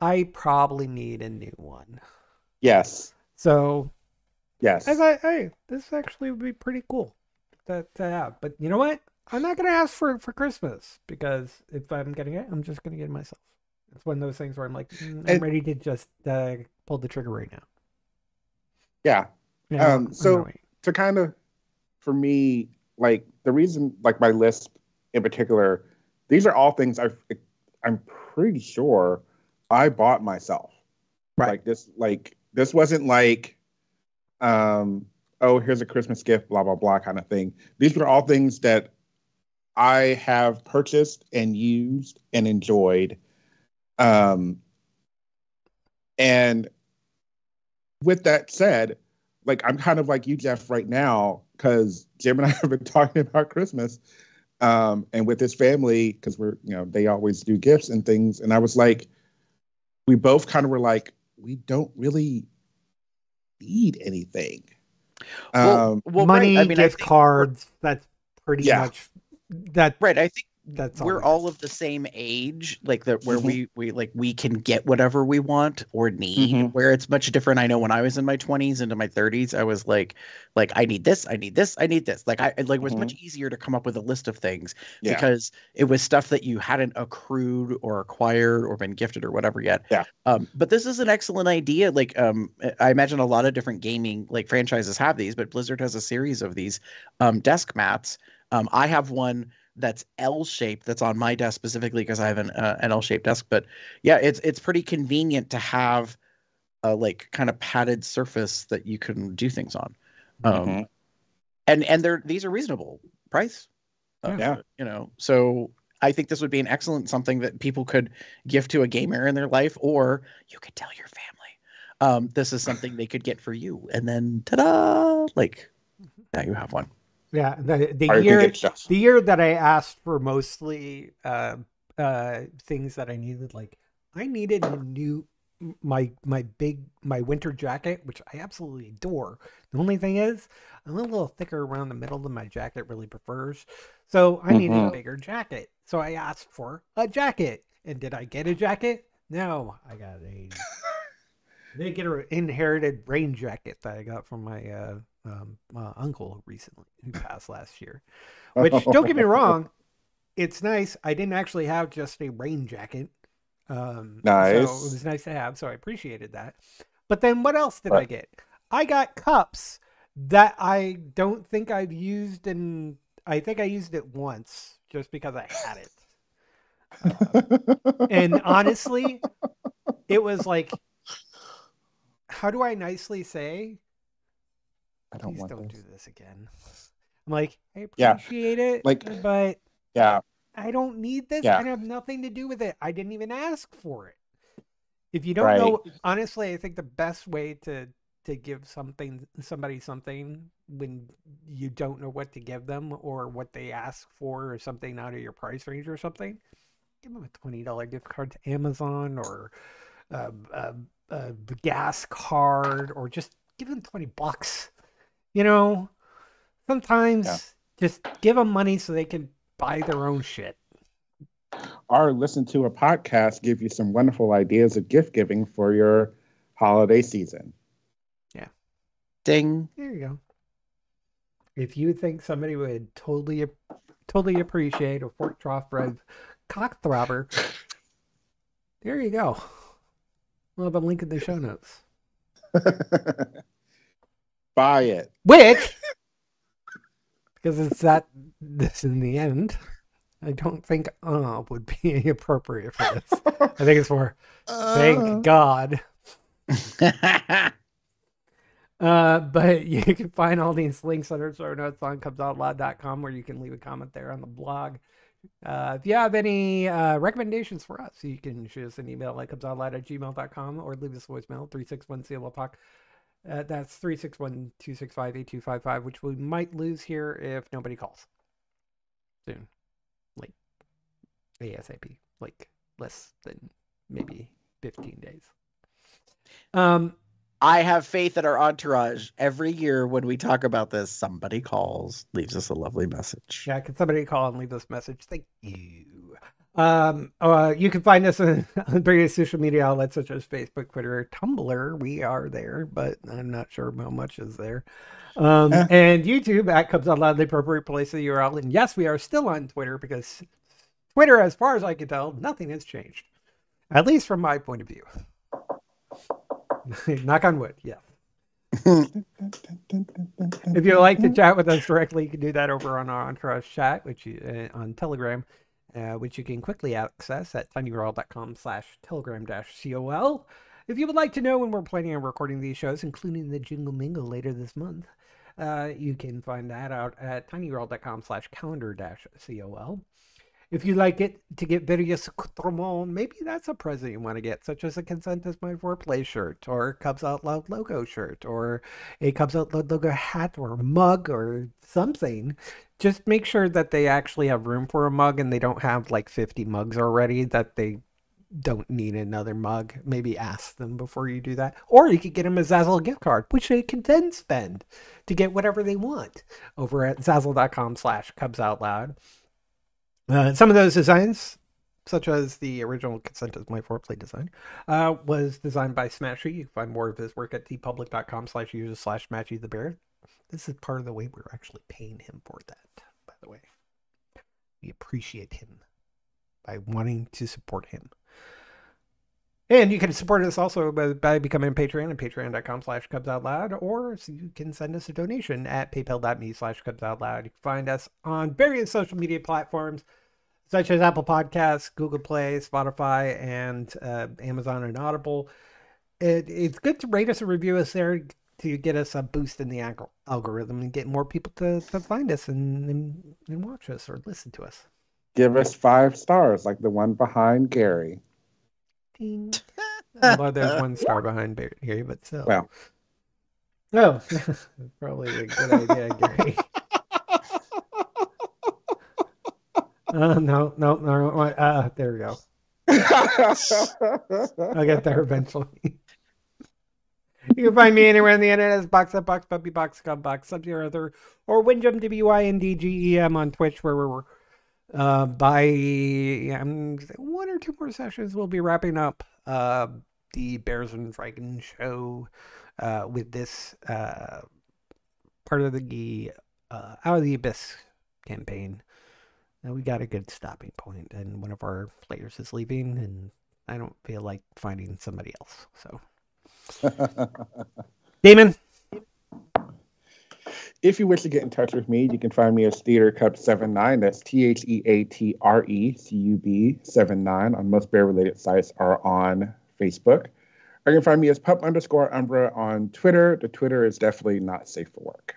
I probably need a new one. Yes. So yes, I thought, hey, this actually would be pretty cool to, to have. But you know what? I'm not going to ask for it for Christmas, because if I'm getting it, I'm just going to get it myself. It's one of those things where I'm like, mm, I'm and, ready to just uh, pull the trigger right now. Yeah. Yeah, um, so to kind of, for me, like the reason, like my list in particular, these are all things I've, I'm pretty sure I bought myself. Right. Like this, like this wasn't like, um, oh, here's a Christmas gift, blah, blah, blah kind of thing. These were all things that I have purchased and used and enjoyed. Um, and with that said, like, I'm kind of like you, Jeff, right now, because Jim and I have been talking about Christmas um, and with his family, because we're, you know, they always do gifts and things. And I was like, we both kind of were like, we don't really need anything. Well, um, well, money, right. I mean, gift cards, that's pretty yeah. much that. Right. I think that's we're all, all of the same age, like that, where mm-hmm. we we like we can get whatever we want or need. Mm-hmm. Where it's much different. I know when I was in my twenties into my thirties, I was like, like I need this, I need this, I need this. Like I like mm-hmm. it was much easier to come up with a list of things yeah. because it was stuff that you hadn't accrued or acquired or been gifted or whatever yet. Yeah. Um, but this is an excellent idea. Like um, I imagine a lot of different gaming like franchises have these, but Blizzard has a series of these um, desk mats. Um, I have one that's L-shaped that's on my desk specifically because I have an, uh, an L-shaped desk. But yeah, it's it's pretty convenient to have a like kind of padded surface that you can do things on. Um, mm-hmm. And and they're these are reasonable price. Uh, yeah. You know, so I think this would be an excellent something that people could give to a gamer in their life, or you could tell your family. Um, this is something they could get for you. And then ta-da! Like, now you have one. Yeah, the, the year the year that I asked for mostly uh, uh, things that I needed, like I needed a new my my big my winter jacket, which I absolutely adore. The only thing is, I'm a little thicker around the middle than my jacket really prefers, so I mm-hmm. needed a bigger jacket. So I asked for a jacket, and did I get a jacket? No, I got a they get an inherited rain jacket that I got from my. Uh, Um, uh, uncle recently, who passed last year, which don't get me wrong, it's nice. I didn't actually have just a rain jacket. Um, nice. So it was nice to have. So I appreciated that. But then what else did right. I get? I got cups that I don't think I've used, and I think I used it once just because I had it. Um, and honestly, it was like, how do I nicely say? I don't Please want don't this. do this again. I'm like, I appreciate yeah. it, like, but yeah, I don't need this. Yeah. I have nothing to do with it. I didn't even ask for it. If you don't right. know, honestly, I think the best way to to give something somebody something when you don't know what to give them or what they ask for or something out of your price range or something, give them a twenty dollar gift card to Amazon or uh, uh, uh, the gas card, or just give them twenty bucks. You know, sometimes yeah. just give them money so they can buy their own shit. Or listen to a podcast, give you some wonderful ideas of gift giving for your holiday season. Yeah. Ding. There you go. If you think somebody would totally, totally appreciate a Fort Troff Rev cock throbber, there you go. We'll have a link in the show notes. Buy it. Which, because it's that this in the end, I don't think uh would be appropriate for this. I think it's for uh. thank God. Uh, but you can find all these links under show notes on cubs out loud dot com, where you can leave a comment there on the blog. Uh, if you have any uh, recommendations for us, you can shoot us an email at cubs out loud at gmail dot com or leave us a voicemail three six one C L talk. Uh, that's three six one, two six five, eight two five five, which we might lose here if nobody calls soon. Like ASAP, like less than maybe fifteen days. Um, I have faith that our entourage, every year when we talk about this, somebody calls, leaves us a lovely message. Yeah, can somebody call and leave us a message? Thank you. Um, uh, you can find us on, on various social media outlets such as Facebook, Twitter, Tumblr. We are there, but I'm not sure how much is there. Um, and YouTube at Cubs Out Loud, the appropriate place of the U R L. And yes, we are still on Twitter, because Twitter, as far as I can tell, nothing has changed. At least from my point of view. Knock on wood, yeah. If you like to chat with us directly, you can do that over on our Entourage chat, which you, uh, on Telegram, uh, which you can quickly access at tinyurl dot com slash telegram dash col. If you would like to know when we're planning on recording these shows, including the Jingle Mingle later this month, uh, you can find that out at tinyurl dot com slash calendar dash col. If you like it to get various accoutrements, maybe that's a present you want to get, such as a Consent Is My Foreplay shirt, or a Cubs Out Loud logo shirt, or a Cubs Out Loud logo hat or mug or something. Just make sure that they actually have room for a mug and they don't have like fifty mugs already, that they don't need another mug. Maybe ask them before you do that. Or you could get them a Zazzle gift card, which they can then spend to get whatever they want over at zazzle dot com slash cubs out loud. Uh, some of those designs, such as the original Consent Is My Foreplay design, uh, was designed by Smashy. You can find more of his work at the public dot com slash user slash Matchy the Bear. This is part of the way we're actually paying him for that, by the way. We appreciate him by wanting to support him. And you can support us also by, by becoming a Patreon at patreon dot com slash cubs out loud, or you can send us a donation at paypal dot me slash cubs out loud. You can find us on various social media platforms such as Apple Podcasts, Google Play, Spotify, and uh, Amazon and Audible. It, it's good to rate us and review us there to get us a boost in the alg algorithm and get more people to, to find us and, and, and watch us or listen to us. Give us five stars like the one behind Gary. Although there's one star behind Gary, but still. Well. No. Oh, probably a good idea, Gary. Uh, no, no, no. Uh, there we go. I'll get there eventually. You can find me anywhere on the internet as Box Up Box, Puppy Box, Cub Box, something or other, or Windgem, W I N D G E M on Twitch, where we're Uh, by um, one or two more sessions, we'll be wrapping up uh, the Bears and Dragons show uh, with this uh, part of the uh, Out of the Abyss campaign. Now, we got a good stopping point, and one of our players is leaving, and I don't feel like finding somebody else. So, Damon. If you wish to get in touch with me, you can find me as Theater Cub seven nine. That's T H E A T R E C U B seven nine on most bear-related sites or on Facebook. Or you can find me as Pup underscore Umbra on Twitter. The Twitter is definitely not safe for work.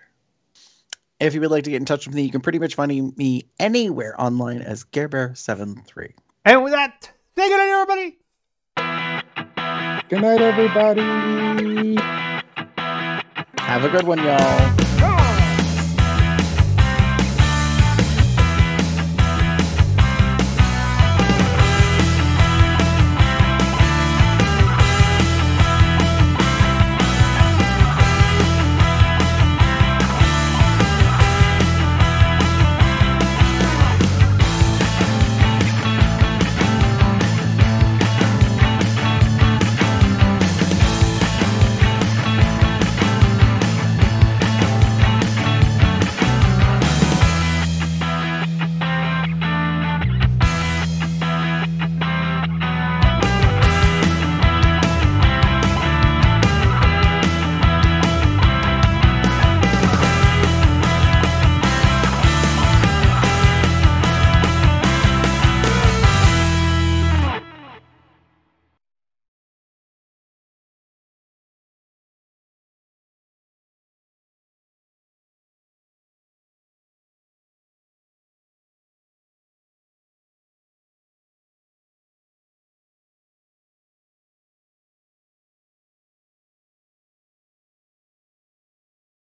If you would like to get in touch with me, you can pretty much find me anywhere online as Gare Bear seven three. And with that, say good night, everybody! Good night, everybody! Have a good one, y'all.